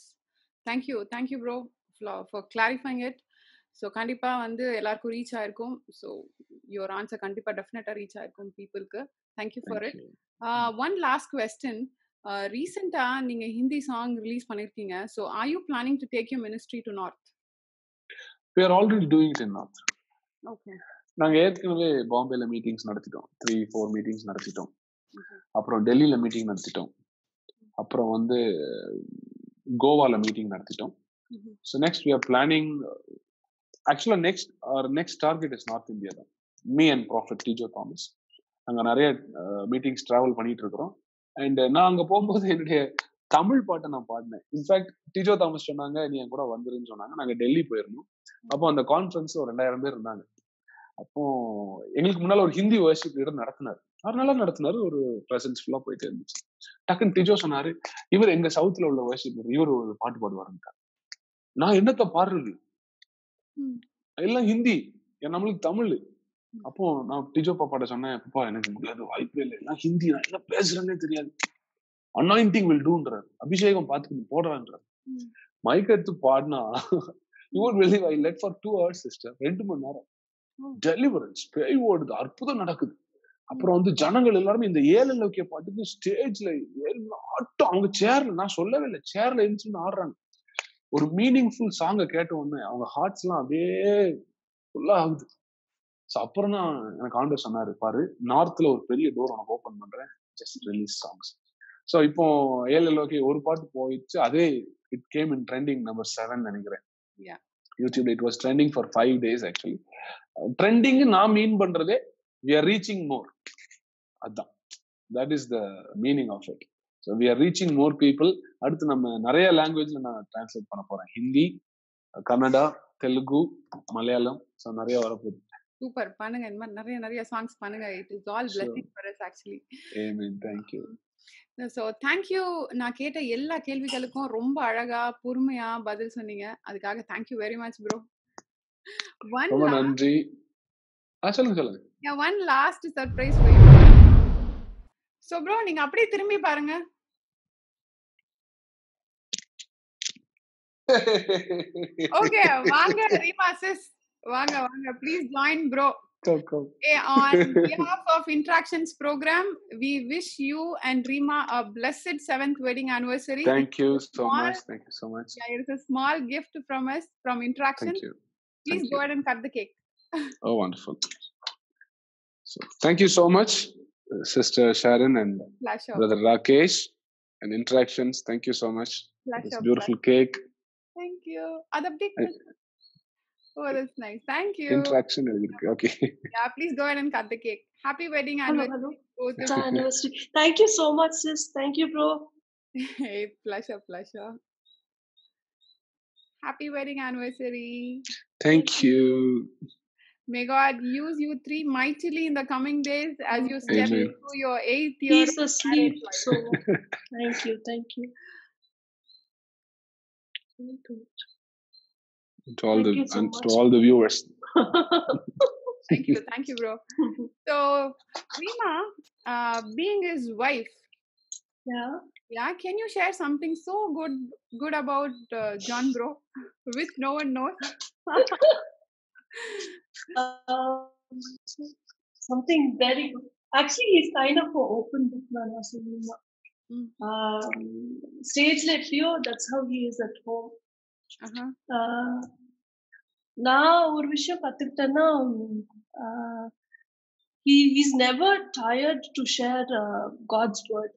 Thank you. Thank you, bro, for clarifying it. So kandipa vandu ellarku reach aayirkum. So your answer kandipa definitely reach aayirkum people ku. Thank you for Thank it. You. Uh, one last question. Uh, recent ah ninga Hindi song release panirkinga. So are you planning to take your ministry to north? We are already doing it in north. Okay. நாங்க ஏற்கனவே பாம்பேல meetings நடத்திட்டோம். three four meetings நடத்திட்டோம். அப்புறம் டெல்லியில meeting நடத்திட்டோம். அப்புறம் வந்து கோவால மீட்டிங் நடத்திட்டோம். So next we are planning ஆக்சுவலா next are next target is North India தான். Me and prophet டிஜோ தாமஸ் அங்கே நிறைய மீட்டிங்ஸ் டிராவல் பண்ணிட்டு இருக்கிறோம். அண்ட் நான் அங்கே போகும்போது என்னுடைய தமிழ் பாட்டை நான் பாடினேன். இன்ஃபேக்ட் டிஜோ தாமஸ் சொன்னாங்க நீ என் கூட வந்துருன்னு சொன்னாங்க. நாங்கள் டெல்லி போயிருந்தோம். அப்போ அந்த கான்ஃபரன்ஸ் ஒரு ரெண்டாயிரம் பேர் இருந்தாங்க. அப்போ எங்களுக்கு முன்னால ஒரு ஹிந்தி வர்ஷிப் லீடர் நடத்தினார். அதனால நடத்தினாரு ஒரு பிரசன்ஸ் ஃபுல்லா போயிட்டே இருந்துச்சு. டக்குன்னு டிஜோ சொன்னாரு, இவர் எங்க சவுத்ல உள்ள வர்ஷிப் லீடர், இவர் ஒரு பாட்டு பாடுவாருன்ட்டார். நான் என்னத்த பாடுறது, எல்லாம் ஹிந்தி, நம்மளுக்கு தமிழ். அப்போ நான் டிஜோ பாப்பாட்ட சொன்னேன், பாப்பா எனக்கு முடியாது, வாய்ப்பே இல்லை, எல்லாம் ஹிந்தி, நான் என்ன பேசுறேன்னே தெரியாது. அனாயிண்டிங் வில் டூன்றாரு, அபிஷேகம் பார்த்துக்கிட்டு போடுறான்றாரு. மைக் எடுத்து பாடினா யுவர் வெளி I let for two hours sister, ரெண்டு மணி நேரம் டெலிவரன்ஸ், பேய் ஓடுது, அற்புதம் நடக்குது. அப்புறம் வந்து ஜனங்கள் எல்லாருமே இந்த ஏழலோக்கிய பாட்டுக்கு ஸ்டேஜ்ல ஆட்டம், அவங்க சேர்ல, நான் சொல்லவே இல்லை, சேர்ல இருந்துச்சுன்னு ஆடுறாங்க. ஒரு மீனிங்ஃபுல் சாங்கை கேட்ட உடனே அவங்க ஹார்ட்ஸ் எல்லாம் அப்படியே ஃபுல்லா ஆகுது. ஸோ அப்புறம் தான் எனக்கு ஆண்டவர் சொன்னாரு, பாரு நார்த்ல ஒரு பெரிய டோர் உனக்கு ஓப்பன் பண்றேன், ஜஸ்ட் ரிலீஸ் சாங்ஸ். ஸோ இப்போ ஏழலோக்கிய ஒரு பாட்டு போயிடுச்சு, அதே it came in trending number seven நினைக்கிறேன் யூடியூப்ல. It was trending for five days actually. Trending நான் மீன் பண்றதே we are reaching more, adha that is the meaning of it. So we are reaching more people. Adutha nam nariya language la na translate panna poren, Hindi, Kannada, Telugu, Malayalam, so nariya varapod. Super panunga, indha nariya nariya songs panunga. It is all blessing for us actually. Amen. Thank you. So thank you. Na keta ella kelvigalukkum romba alaga purmaya badal sonninga, adukaga thank you very much bro. One romba nandri. Ah solunga solunga. Yeah, one last surprise for you. So bro, நீங்க அப்படியே திரும்பி பாருங்க. Okay, வாங்க Reema sis, வாங்க வாங்க, please join bro. Okay, on behalf of Interactions program, we wish you and Rima a blessed seventh wedding anniversary. Thank you so small, much. Thank you so much. Yeah, it's a small gift from us, from Interactions. Thank you. Please Thank go you. ahead and cut the cake. Oh, wonderful. So thank you so much, uh, Sister Sharon and Brother Rakesh and Interactions. Thank you so much. Flash this beautiful flash. cake. Thank you. Other big. Oh, that's nice. Thank you. Interaction. Okay. Yeah, please go ahead and cut the cake. Happy wedding anniversary. Happy anniversary. Thank you so much, sis. Thank you, bro. Hey, flash up, flash up. Happy wedding anniversary. Thank you. May God use you three mightily in the coming days as you step Amen. into your eighth year. He's asleep. So thank you, thank you. And to all thank the so and much. to all the viewers. Thank you, thank you, bro. So, Rima, uh, being his wife, yeah, yeah, can you share something so good, good about uh, John, bro, which no one knows? Uh, something very good. Actually, he's kind of an open book man. Also, um, stage like Leo, that's how he is at home. Uh-huh. Uh, now, one issue particularly, he he's never tired to share uh, God's word.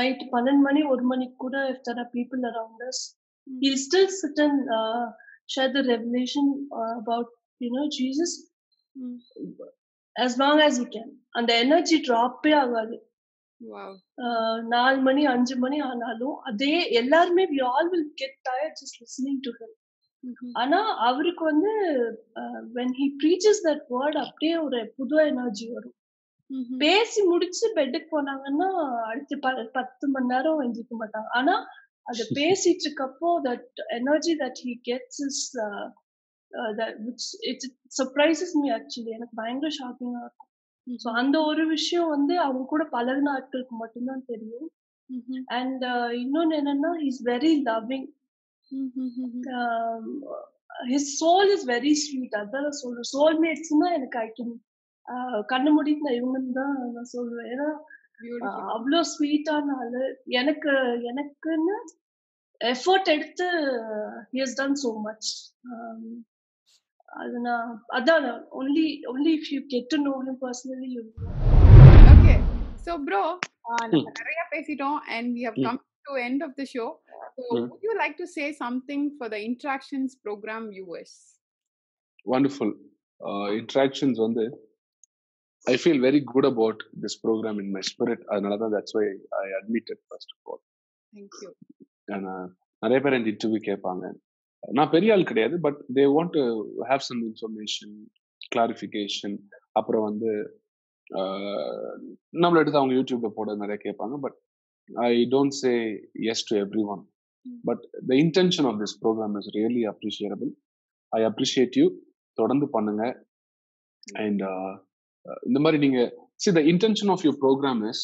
Night, panan mani, or mani kuda. If there are people around us, mm-hmm. he'll still sit and. Uh, share the revelation uh, about you know Jesus mm. as long as he can, and the energy drop pe agadu. Wow. Naal mani anju mani aanalum adhe ellarme we all will get tired just listening to him. Ana avarku vandu when he preaches that word apdiye oru pudhu energy varum. பேசி முடிச்சு பெட்டுக்கு போனாங்கன்னா அடுத்து பத்து மணி நேரம் எந்திரிக்க மாட்டாங்க. ஆனா அது பேசிட்டு இருக்கப்போ that energy that he gets is uh, uh, that which it surprises me actually. எனக்கு பயங்கர ஷாக்கிங்கா இருக்கும். ஸோ அந்த ஒரு விஷயம் வந்து அவங்க கூட பழகின ஆட்களுக்கு மட்டும்தான் தெரியும். அண்ட் இன்னொன்னு என்னன்னா he's very loving. His soul is very sweet. அதான் சொல்றேன், soulmatesனா எனக்கு I can கண்ணு முடிந்த இவங்கன்னு தான் நான் சொல்லுவேன். ஏன்னா அவ்வளோ ஸ்வீட்டான ஆளு. எனக்கு எனக்குன்னு எஃபர்ட் எடுத்து he has done so much. அது நான் அதான் only only if you get to know him personally you know. Okay, so bro, நிறைய பேசிட்டோம் and we have come to end of the show. So would you like to say something for the interactions program viewers? Wonderful. Uh, interactions on the I feel very good about this program in my spirit. Another that's why I admitted first of all. Thank you. And nare per interview kepanga na periyal kediyadu but they want to have some information clarification apra vandu nammala edutha avanga youtube la poda nare kepanga but I don't say yes to everyone. Mm. But the intention of this program is really appreciable. I appreciate you. தொடர்ந்து பண்ணுங்க. And uh, Uh, in the mari ninga see the intention of your program is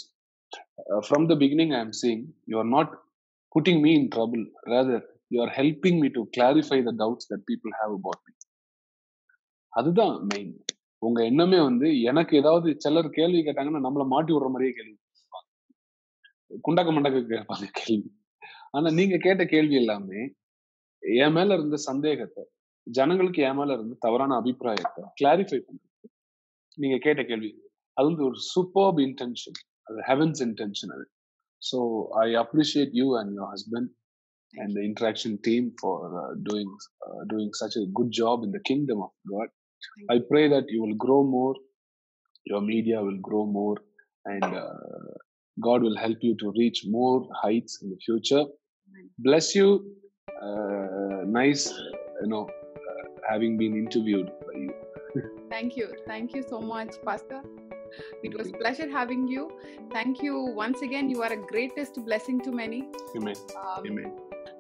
uh, from the beginning I am saying you are not putting me in trouble, rather you are helping me to clarify the doubts that people have about me. Adudha main unga enname vandu enak edavadhu seller kelvi kettanga nammala maati udra mariye kelvi kundaka mandaka kelva kelvi ana neenga ketta kelvi ellame en mela irundha sandegatha janangalukku en mela irundha thavarana abhiprayatha clarify pannu. நீங்க கேட்ட கேள்வி அது வந்து ஒரு superb intention, அது heaven's intention அது. So I appreciate you and your husband and the interaction team for doing doing such a good job in the kingdom of God. I pray that you will grow more, your media will grow more and God will help you to reach more heights in the future. Bless you. Nice you know having been interviewed by you. Thank you. Thank you so much, Pastor. It was a pleasure having you. Thank you once again. You are a greatest blessing to many. Amen. Um, Amen.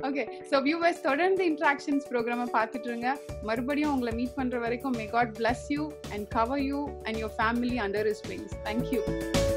Okay. So viewers, தொடர்ந்து the interactions program-a பார்த்துட்டுருங்க. மறுபடியும் உங்களை meet பண்ற வரைக்கும் may God bless you and cover you and your family under his wings. Thank you.